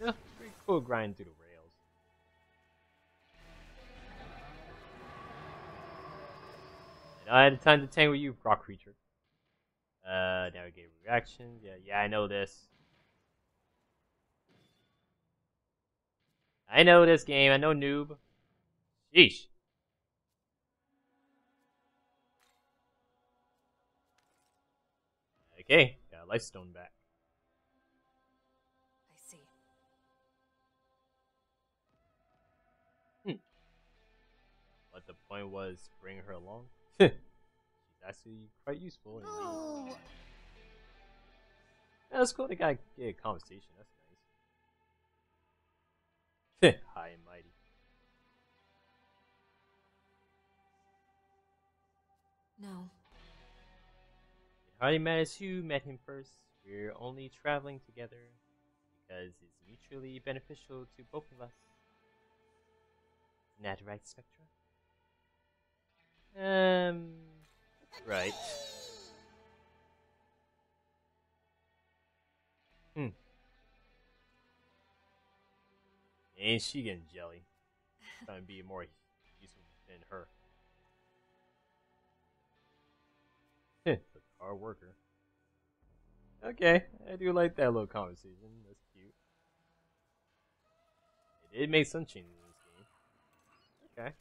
Yeah, pretty cool grind through the rails. And I had time to tangle you, rock creature. Navigate reactions. Yeah, I know this. I know this game. I know noob. Sheesh. Okay, got a life stone back. I see. But the point was bring her along. Actually quite useful. Oh. Yeah, that's cool. They got a conversation. That's nice. High and mighty. No. It hardly matters who met him first. We're only traveling together because it's mutually beneficial to both of us. Isn't that right, Spectra? Right. Ain't she getting jelly? Trying to be more useful than her. The hard worker. Okay, I do like that little conversation. That's cute. It did make some changes in this game. Okay.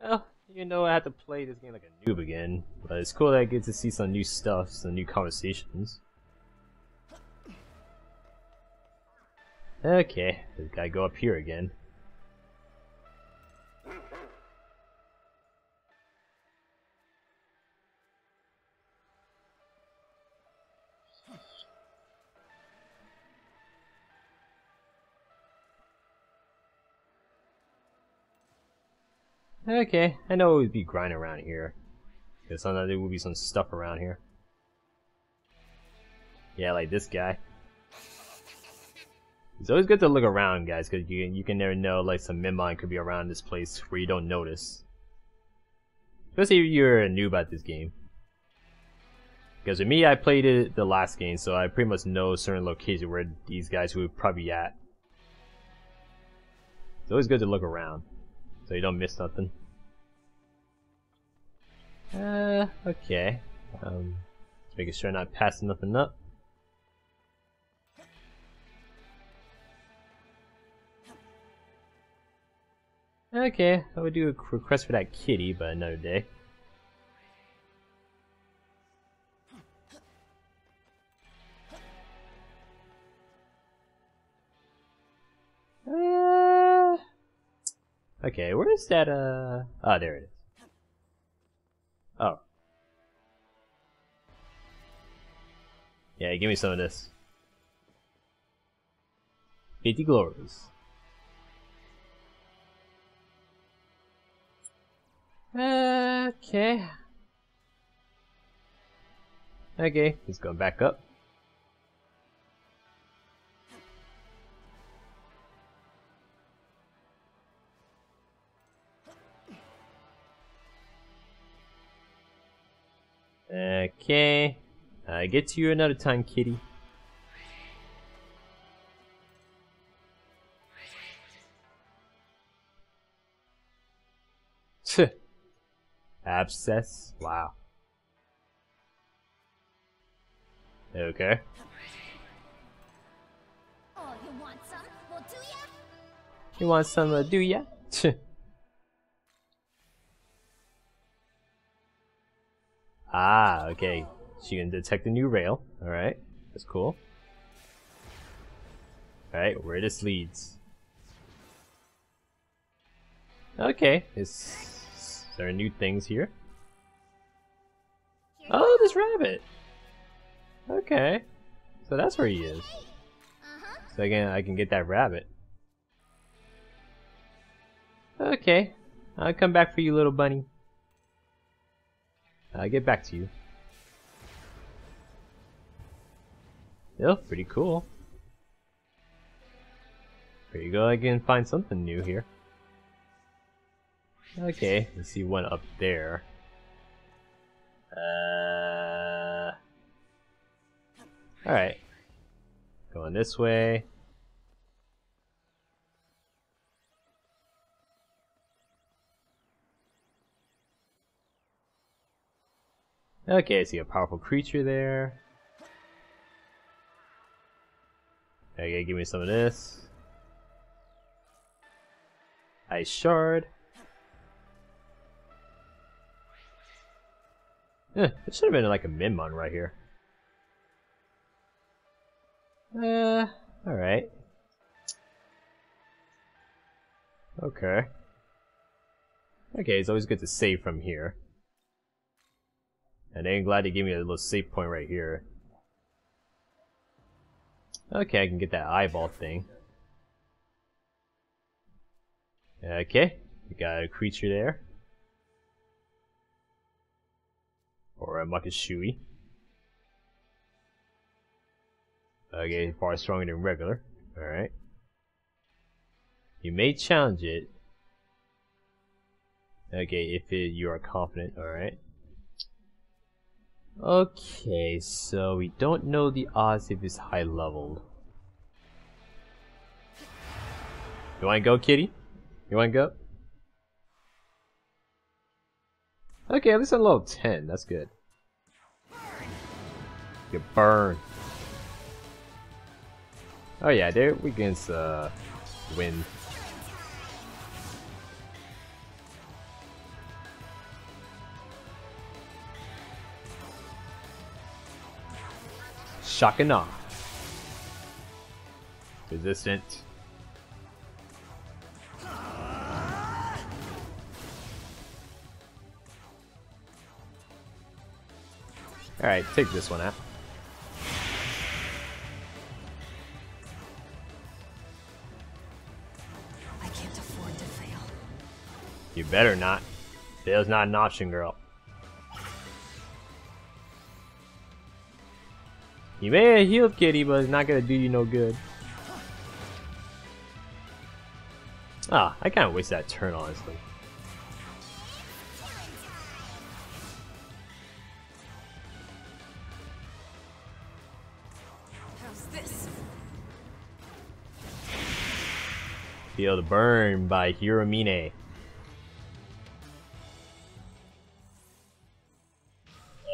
Well, you know, I have to play this game like a noob again, but it's cool that I get to see some new stuff, some new conversations. Okay, gotta go up here again. Okay, I know it would be grind around here. Because sometimes there will be some stuff around here. Yeah, like this guy. It's always good to look around, guys, because you can never know, like, some Minmon could be around this place where you don't notice. Especially if you're new about this game. Because with me, I played it the last game, so I pretty much know certain locations where these guys would probably be at. It's always good to look around, so you don't miss nothing. Okay. Just making sure I'm not passing nothing up. Okay, I would do a request for that kitty, but another day. Okay, where is that, oh, there it is. Oh. Yeah, give me some of this. 50 glories. Okay. Okay, let's go back up. Okay. Get to you another time, kitty. Abscess? Wow. Okay. Oh, you want some? Well, do ya? You want some, do ya? Ah, okay. She can detect a new rail. Alright, that's cool. Alright, where this leads. Okay, it's... There are new things here. Oh, this rabbit! Okay. So that's where he is. So again, I can get that rabbit. Okay. I'll come back for you, little bunny. I'll get back to you. Still pretty cool. There you go, I can find something new here. Okay, let's see one up there. Alright. Going this way. Okay, I see a powerful creature there. Okay, give me some of this. Ice shard. This should have been like a Minmon right here. Alright. Okay. Okay, it's always good to save from here. And I'm glad they gave me a little save point right here. Okay, I can get that eyeball thing. Okay, we got a creature there. Or a Makashui. Okay, far stronger than regular. Alright. You may challenge it. Okay, if you are confident. Alright. Okay, so we don't know the odds if it's high leveled. You wanna go, kitty? You wanna go? Okay, at least I'm level 10, that's good. You burn. Oh yeah, there we can win. Shock and awe. Resistant. Alright, take this one out. I can't afford to fail. You better not. Fail's not an option, girl. You may have healed Kitty, but it's not gonna do you no good. Ah, I kinda waste that turn, honestly. Feel the burn by Hiromine.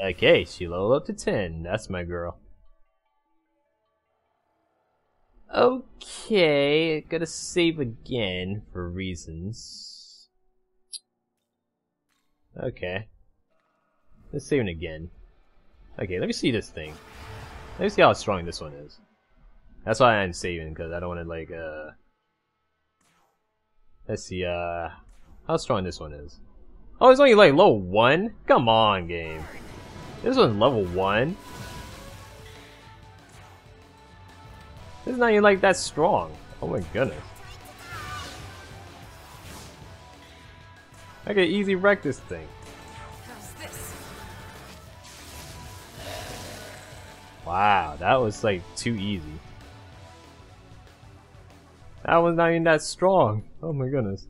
Okay, she leveled up to 10. That's my girl. Okay, gotta save again for reasons. Okay. Let's save it again. Okay, let me see this thing. Let me see how strong this one is. That's why I'm saving, because I don't want to, like, Let's see, how strong this one is. Oh, it's only like level 1? Come on, game. This one's level 1? This is not even like that strong. Oh my goodness. I could easily wreck this thing. Wow, that was like too easy. That one's not even that strong. Oh my goodness.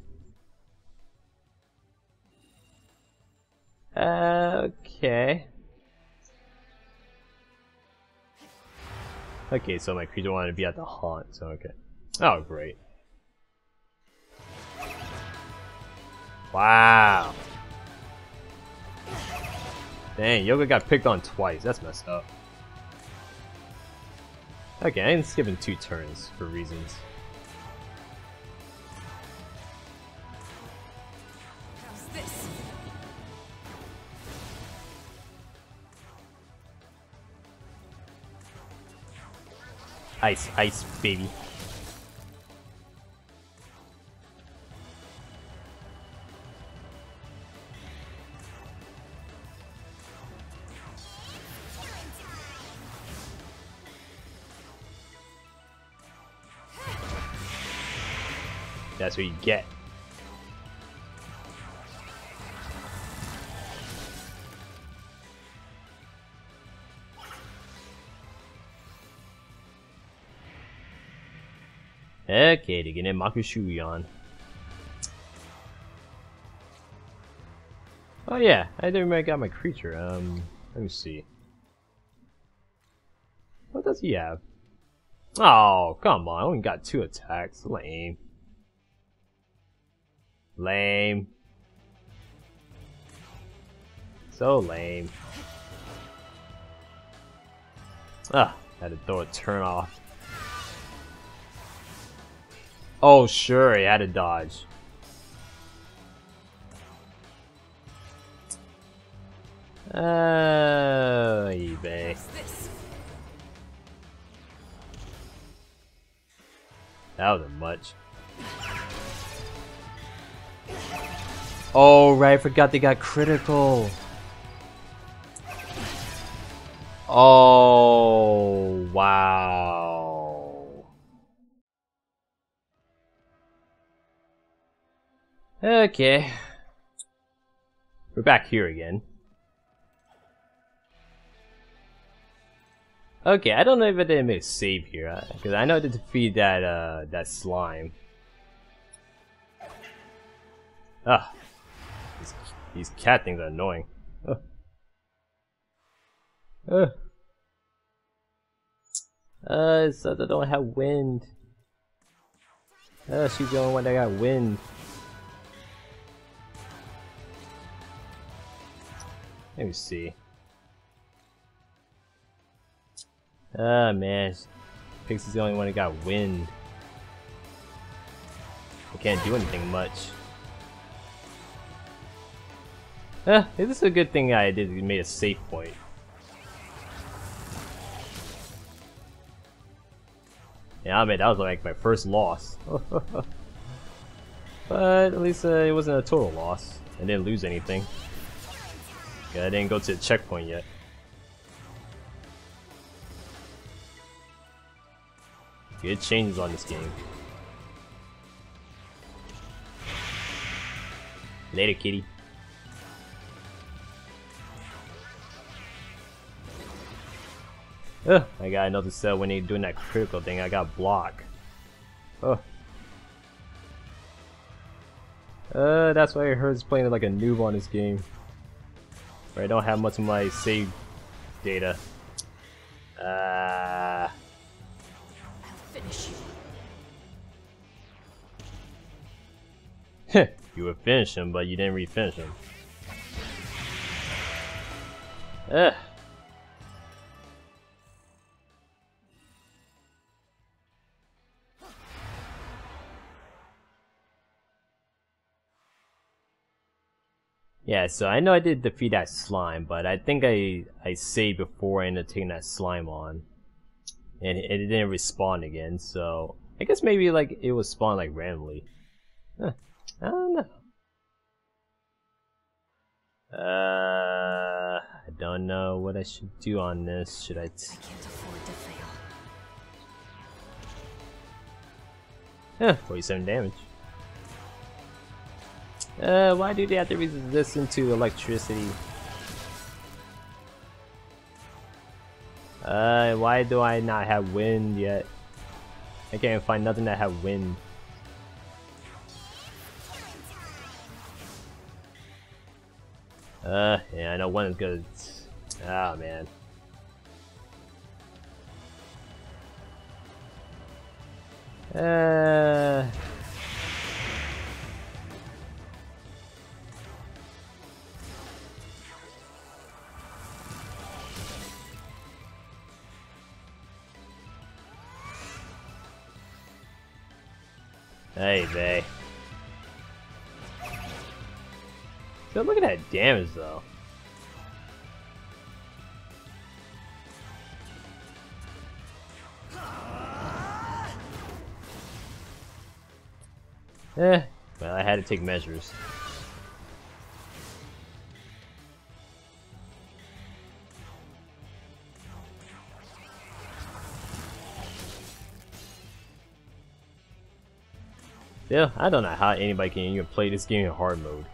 Okay. Okay, so my creature wanted to be at the haunt, so okay. Oh, great. Wow. Dang, Yoko got picked on twice. That's messed up. Okay, I'm skipping 2 turns for reasons. Ice, ice, baby. That's what you get. Okay, to get in Makashui on. Oh yeah, I never got my creature. Let me see. What does he have? Oh, come on, I only got 2 attacks. Lame. Lame. So lame. Ah, had to throw a turn off. Oh sure, he had a dodge. eBay. That wasn't much. Oh right, I forgot they got critical. Oh wow. Okay, we're back here again. Okay, I don't know if I didn't make a save here, because I know to defeat that that slime. Ah, these cat things are annoying. So they don't have wind. Oh, she's the only one that got wind. Let me see. Ah, man. Pixie's the only one that got wind. I can't do anything much. Is this a good thing I did? We made a safe point. Yeah, I mean, that was like my first loss. But at least it wasn't a total loss. I didn't lose anything. Yeah, I didn't go to the checkpoint yet. Good changes on this game. Later, kitty. Ugh, I gotta notice that when they're doing that critical thing, I got blocked. Ugh. That's why I heard it's playing like a noob on this game. Where I don't have much of my save data. I'll finish you. Heh, you would finish him, but you didn't refinish him. Ugh. Yeah, so I know I did defeat that slime, but I think I saved before I ended up taking that slime on. And it didn't respawn again, so I guess maybe like it was spawned like randomly. Huh, I don't know. I don't know what I should do on this. Should I can't afford to fail. Huh, 47 damage. Why do they have to resist into electricity? Why do I not have wind yet? I can't find nothing that have wind. Yeah, I know one is good. Ah, man. Hey, bae. So look at that damage, though. Well, I had to take measures. Yeah, I don't know how anybody can even play this game in hard mode.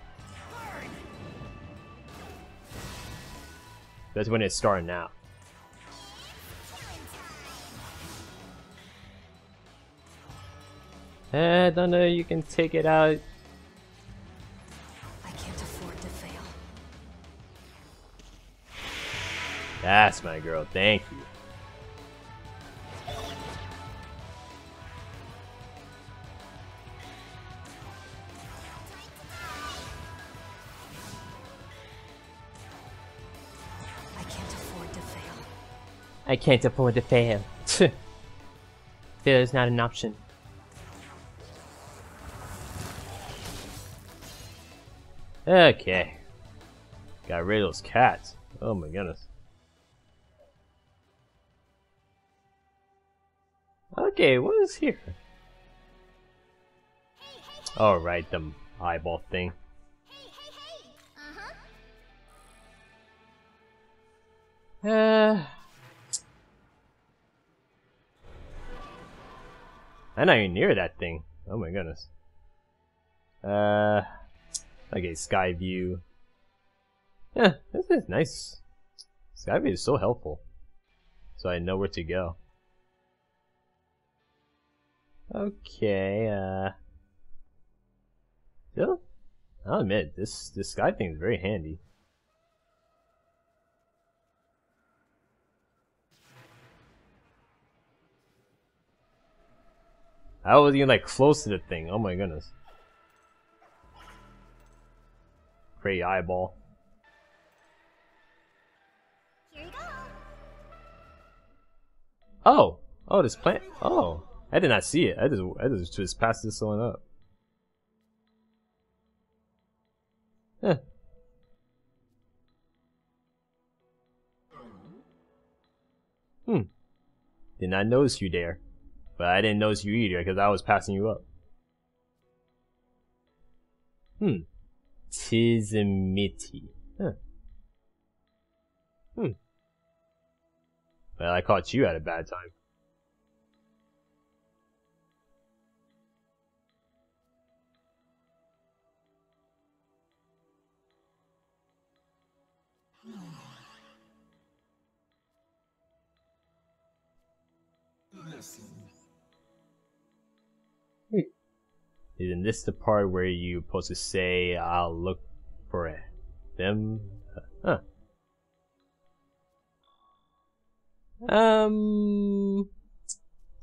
That's when it's starting out. I don't know, you can take it out. I can't afford to fail. That's my girl, thank you. I can't afford to fail. Failure is not an option. Okay. Got rid of those cats. Oh my goodness. Okay, what is here? Alright, the eyeball thing. I'm not even near that thing. Oh my goodness. Okay, sky view. Yeah, this is nice. Sky view is so helpful. So I know where to go. Okay, still, I'll admit, this sky thing is very handy. I wasn't even like close to the thing, oh my goodness. Cray eyeball. Here you go. Oh! Oh, this plant. Oh! I did not see it. I just passed this one up. Huh. Hmm. Did not notice you there. But I didn't notice you either because I was passing you up. Hmm. Tizimiti. Huh. Hmm. Well, I caught you at a bad time. Wait. Isn't this the part where you're supposed to say, I'll look for them? Huh.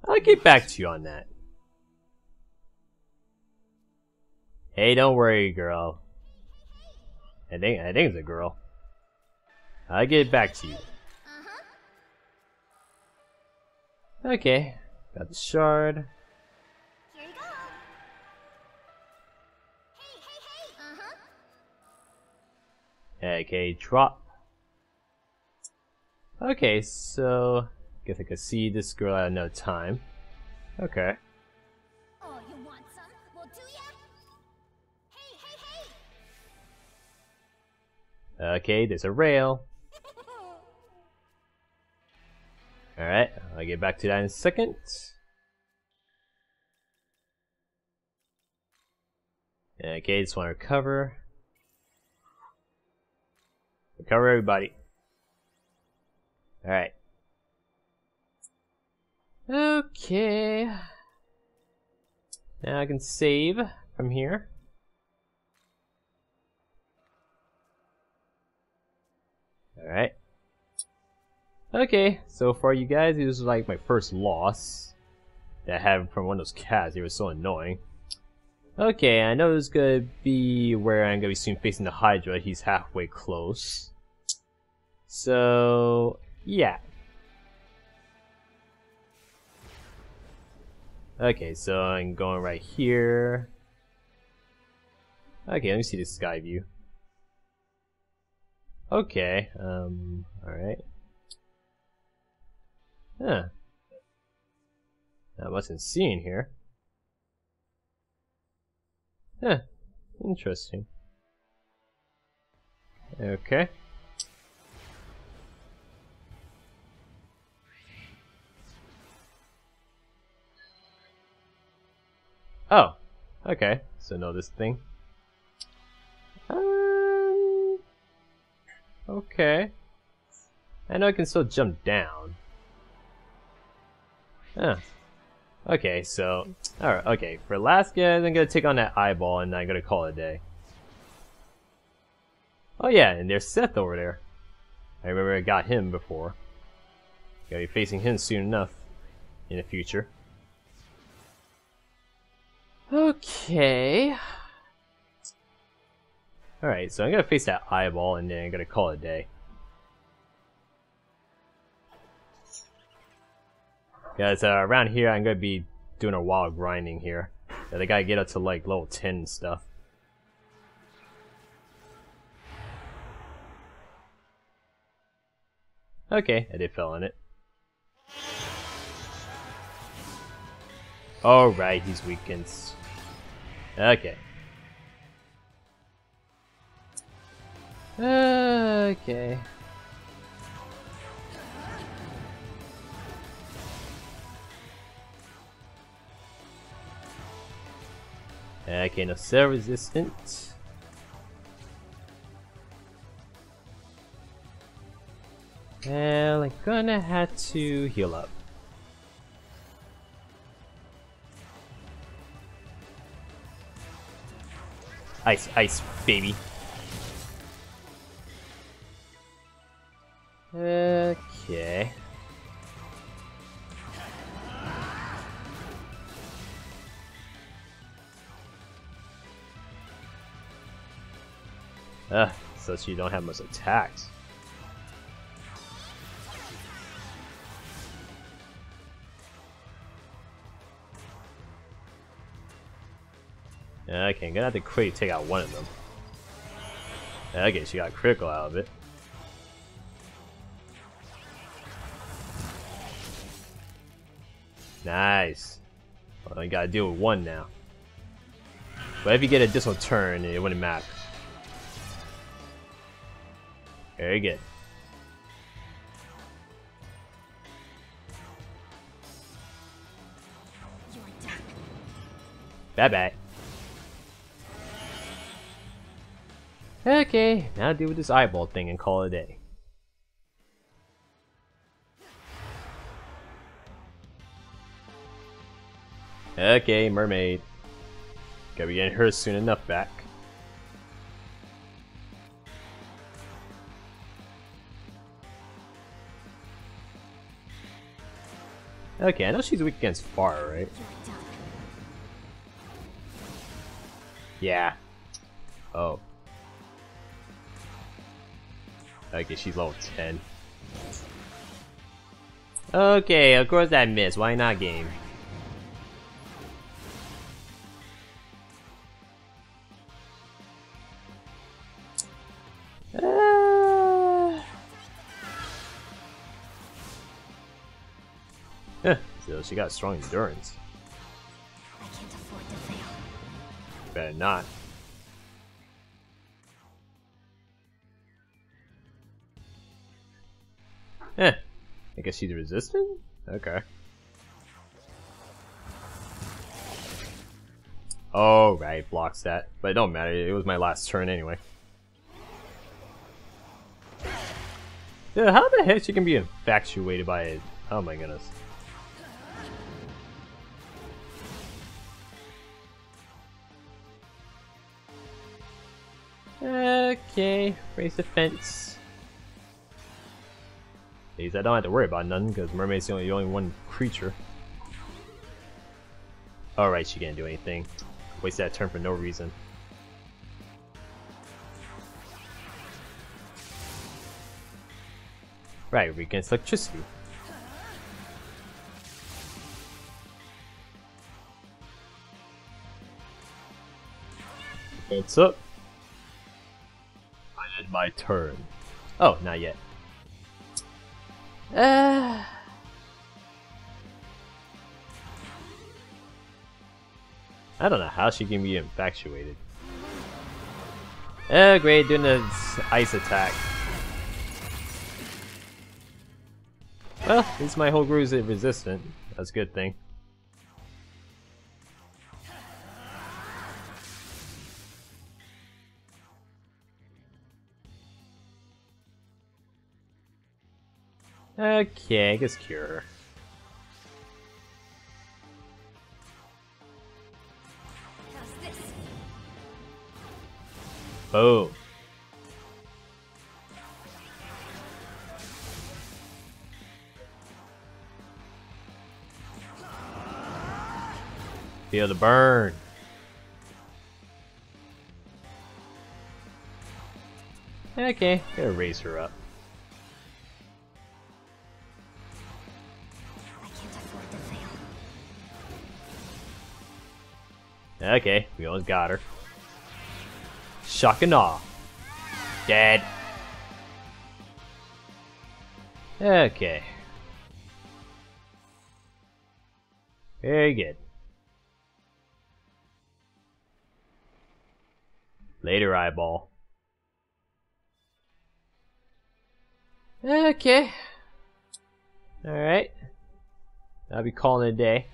I'll get back to you on that. Hey, don't worry, girl. I think it's a girl. I'll get back to you. Okay, got the shard. Here you go. Okay, drop. Okay, so guess I could see this girl at no time. Okay. Oh, you want some? We'll do ya. Hey, hey, hey. Okay, there's a rail. Alright, I'll get back to that in a second. Okay, just want to recover. Recover everybody. Alright. Okay. Now I can save from here. Alright. Okay, so far you guys, this is like my first loss that I had from one of those cats. It was so annoying. Okay, I know this is gonna be where I'm gonna be soon facing the Hydra. He's halfway close. So, yeah. Okay, so I'm going right here. Okay, let me see the sky view. Okay, alright. Huh. Not much in seeing here. Huh. Interesting. Okay. Oh. Okay. So know this thing. Okay. I know I can still jump down. Huh. Okay, so, alright, okay. For last guys, I'm gonna take on that eyeball and I'm gonna call it a day. Oh yeah, and there's Seth over there. I remember I got him before. Gonna be facing him soon enough in the future. Okay. Alright, so I'm gonna face that eyeball and then I'm gonna call it a day. Guys, around here I'm gonna be doing a wild grinding here. So they gotta get up to like level 10 and stuff. Okay, I did fell on it. Alright, he's weakened. Okay. Okay. Okay, no cell resistant. Well, I'm gonna have to heal up. Ice, ice, baby. Okay. So you don't have much attacks. Okay, I'm gonna have to quickly take out one of them. Okay, she got critical out of it. Nice. Well, I gotta deal with one now. But if you get a additional turn, it wouldn't matter. Very good. Bye bye. Okay, now deal with this eyeball thing and call it a day. Okay, mermaid. Gotta be getting her soon enough back. Okay, I know she's weak against fire, right? Yeah. Oh. Okay, she's level 10. Okay, of course I missed. Why not, game? So she got strong endurance. I can't afford to fail. Better not. Eh. I guess she's resistant? Okay. Oh, right, blocks that. But it don't matter, it was my last turn anyway. Dude, how the heck she can be infatuated by it? Oh my goodness. Okay, raise the fence. At least I don't have to worry about none, because mermaid's the only one creature. Alright, she can't do anything. Waste that turn for no reason. Right, we're against electricity. What's up? My turn. Oh, not yet. I don't know how she can be infatuated. Oh great, doing an ice attack. Well, at least my whole crew is resistant. That's a good thing. Okay, I guess cure her. Boom. Feel the burn. Okay, gotta raise her up. Okay, we almost got her. Shock and awe. Dead. Okay. Very good. Later, eyeball. Okay. Alright. I'll be calling it a day.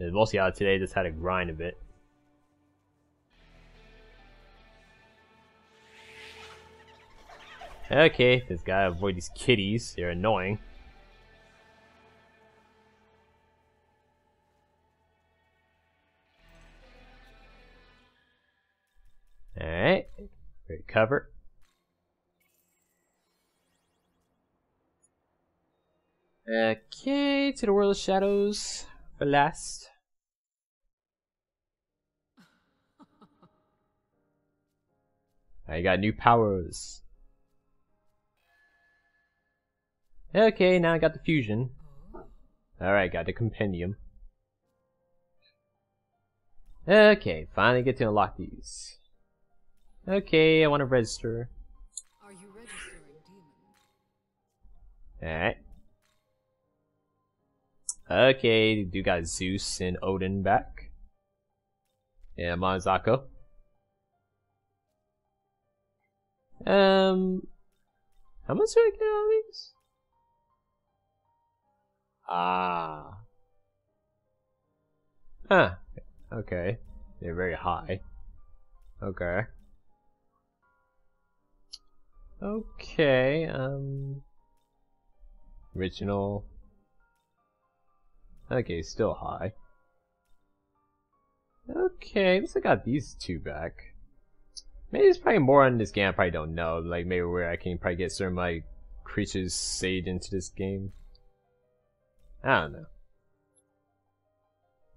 We'll see how today just had a grind a bit. Okay, just gotta avoid these kitties. They're annoying. Alright, great cover. Okay, to the world of shadows for last. I got new powers. Okay, now I got the fusion. Alright, got the compendium. Okay, finally get to unlock these. Okay, I want to register. Are you registering, demon? Alright. Okay, you got Zeus and Odin back. And Mazaga. How much do I get out of these? Ah. Huh. Okay. They're very high. Okay. Okay, original. Okay, still high. Okay, at least I got these two back. Maybe there's probably more on this game I probably don't know. Like, maybe where I can probably get certain, like, creatures saved into this game. I don't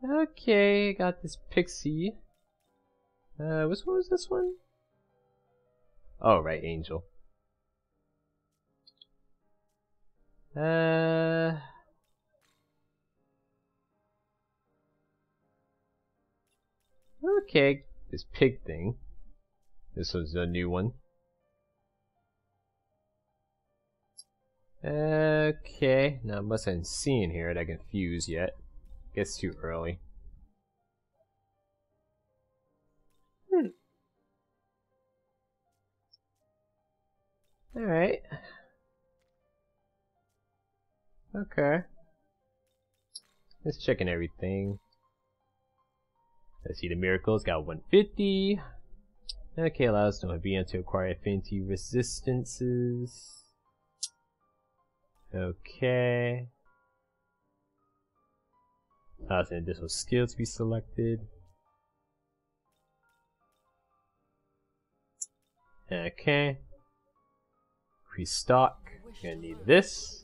know. Okay, got this Pixie. Which one was this one? Oh, right, Angel. Okay, this pig thing. This was a new one. Okay, now I must have not seen here that I can fuse yet. Guess too early. Alright. Okay. Let's check in everything. Let's see the miracles. Got 150. Okay, allows Nahobino to acquire affinity resistances. Okay. Allows an additional skill to be selected. Okay. Restock. Gonna need this.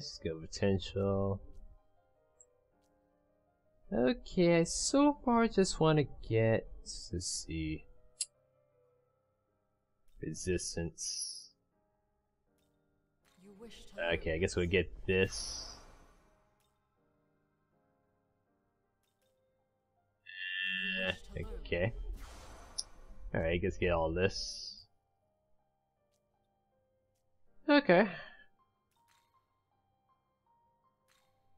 Skill potential. Okay, so far I just want to get. Let's see. Resistance. Okay, I guess we'll get this. Okay. Alright, I guess get all this. Okay.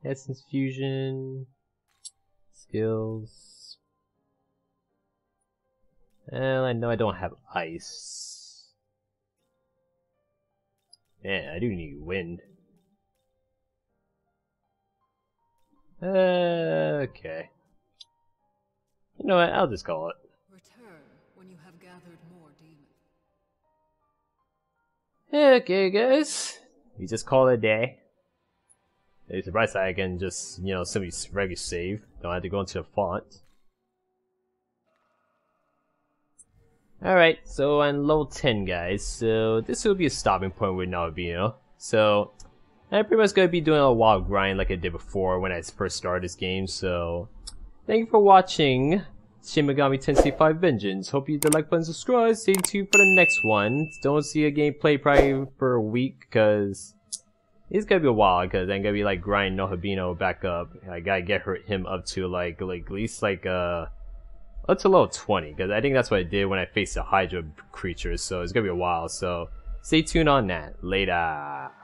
Essence fusion. Skills. And I know I don't have ice. Man, I do need wind. Okay. You know what? I'll just call it. Return when you have gathered more demons. Okay, guys. We just call it a day. It's the right side I can just, you know, simply regular save. Don't have to go into the font. Alright, so I'm level 10, guys. So this will be a stopping point with Nahobino. So I'm pretty much going to be doing a wild grind like I did before when I first started this game. So thank you for watching Shin Megami Tensei V Vengeance. Hope you did like button, subscribe, stay tuned for the next one. Don't see a gameplay probably for a week because it's gonna be a while because I'm gonna be like grinding Nahobino back up. I gotta get him up to like at least like up to level 20 because I think that's what I did when I faced the Hydra creatures. So it's gonna be a while. So stay tuned on that. Later.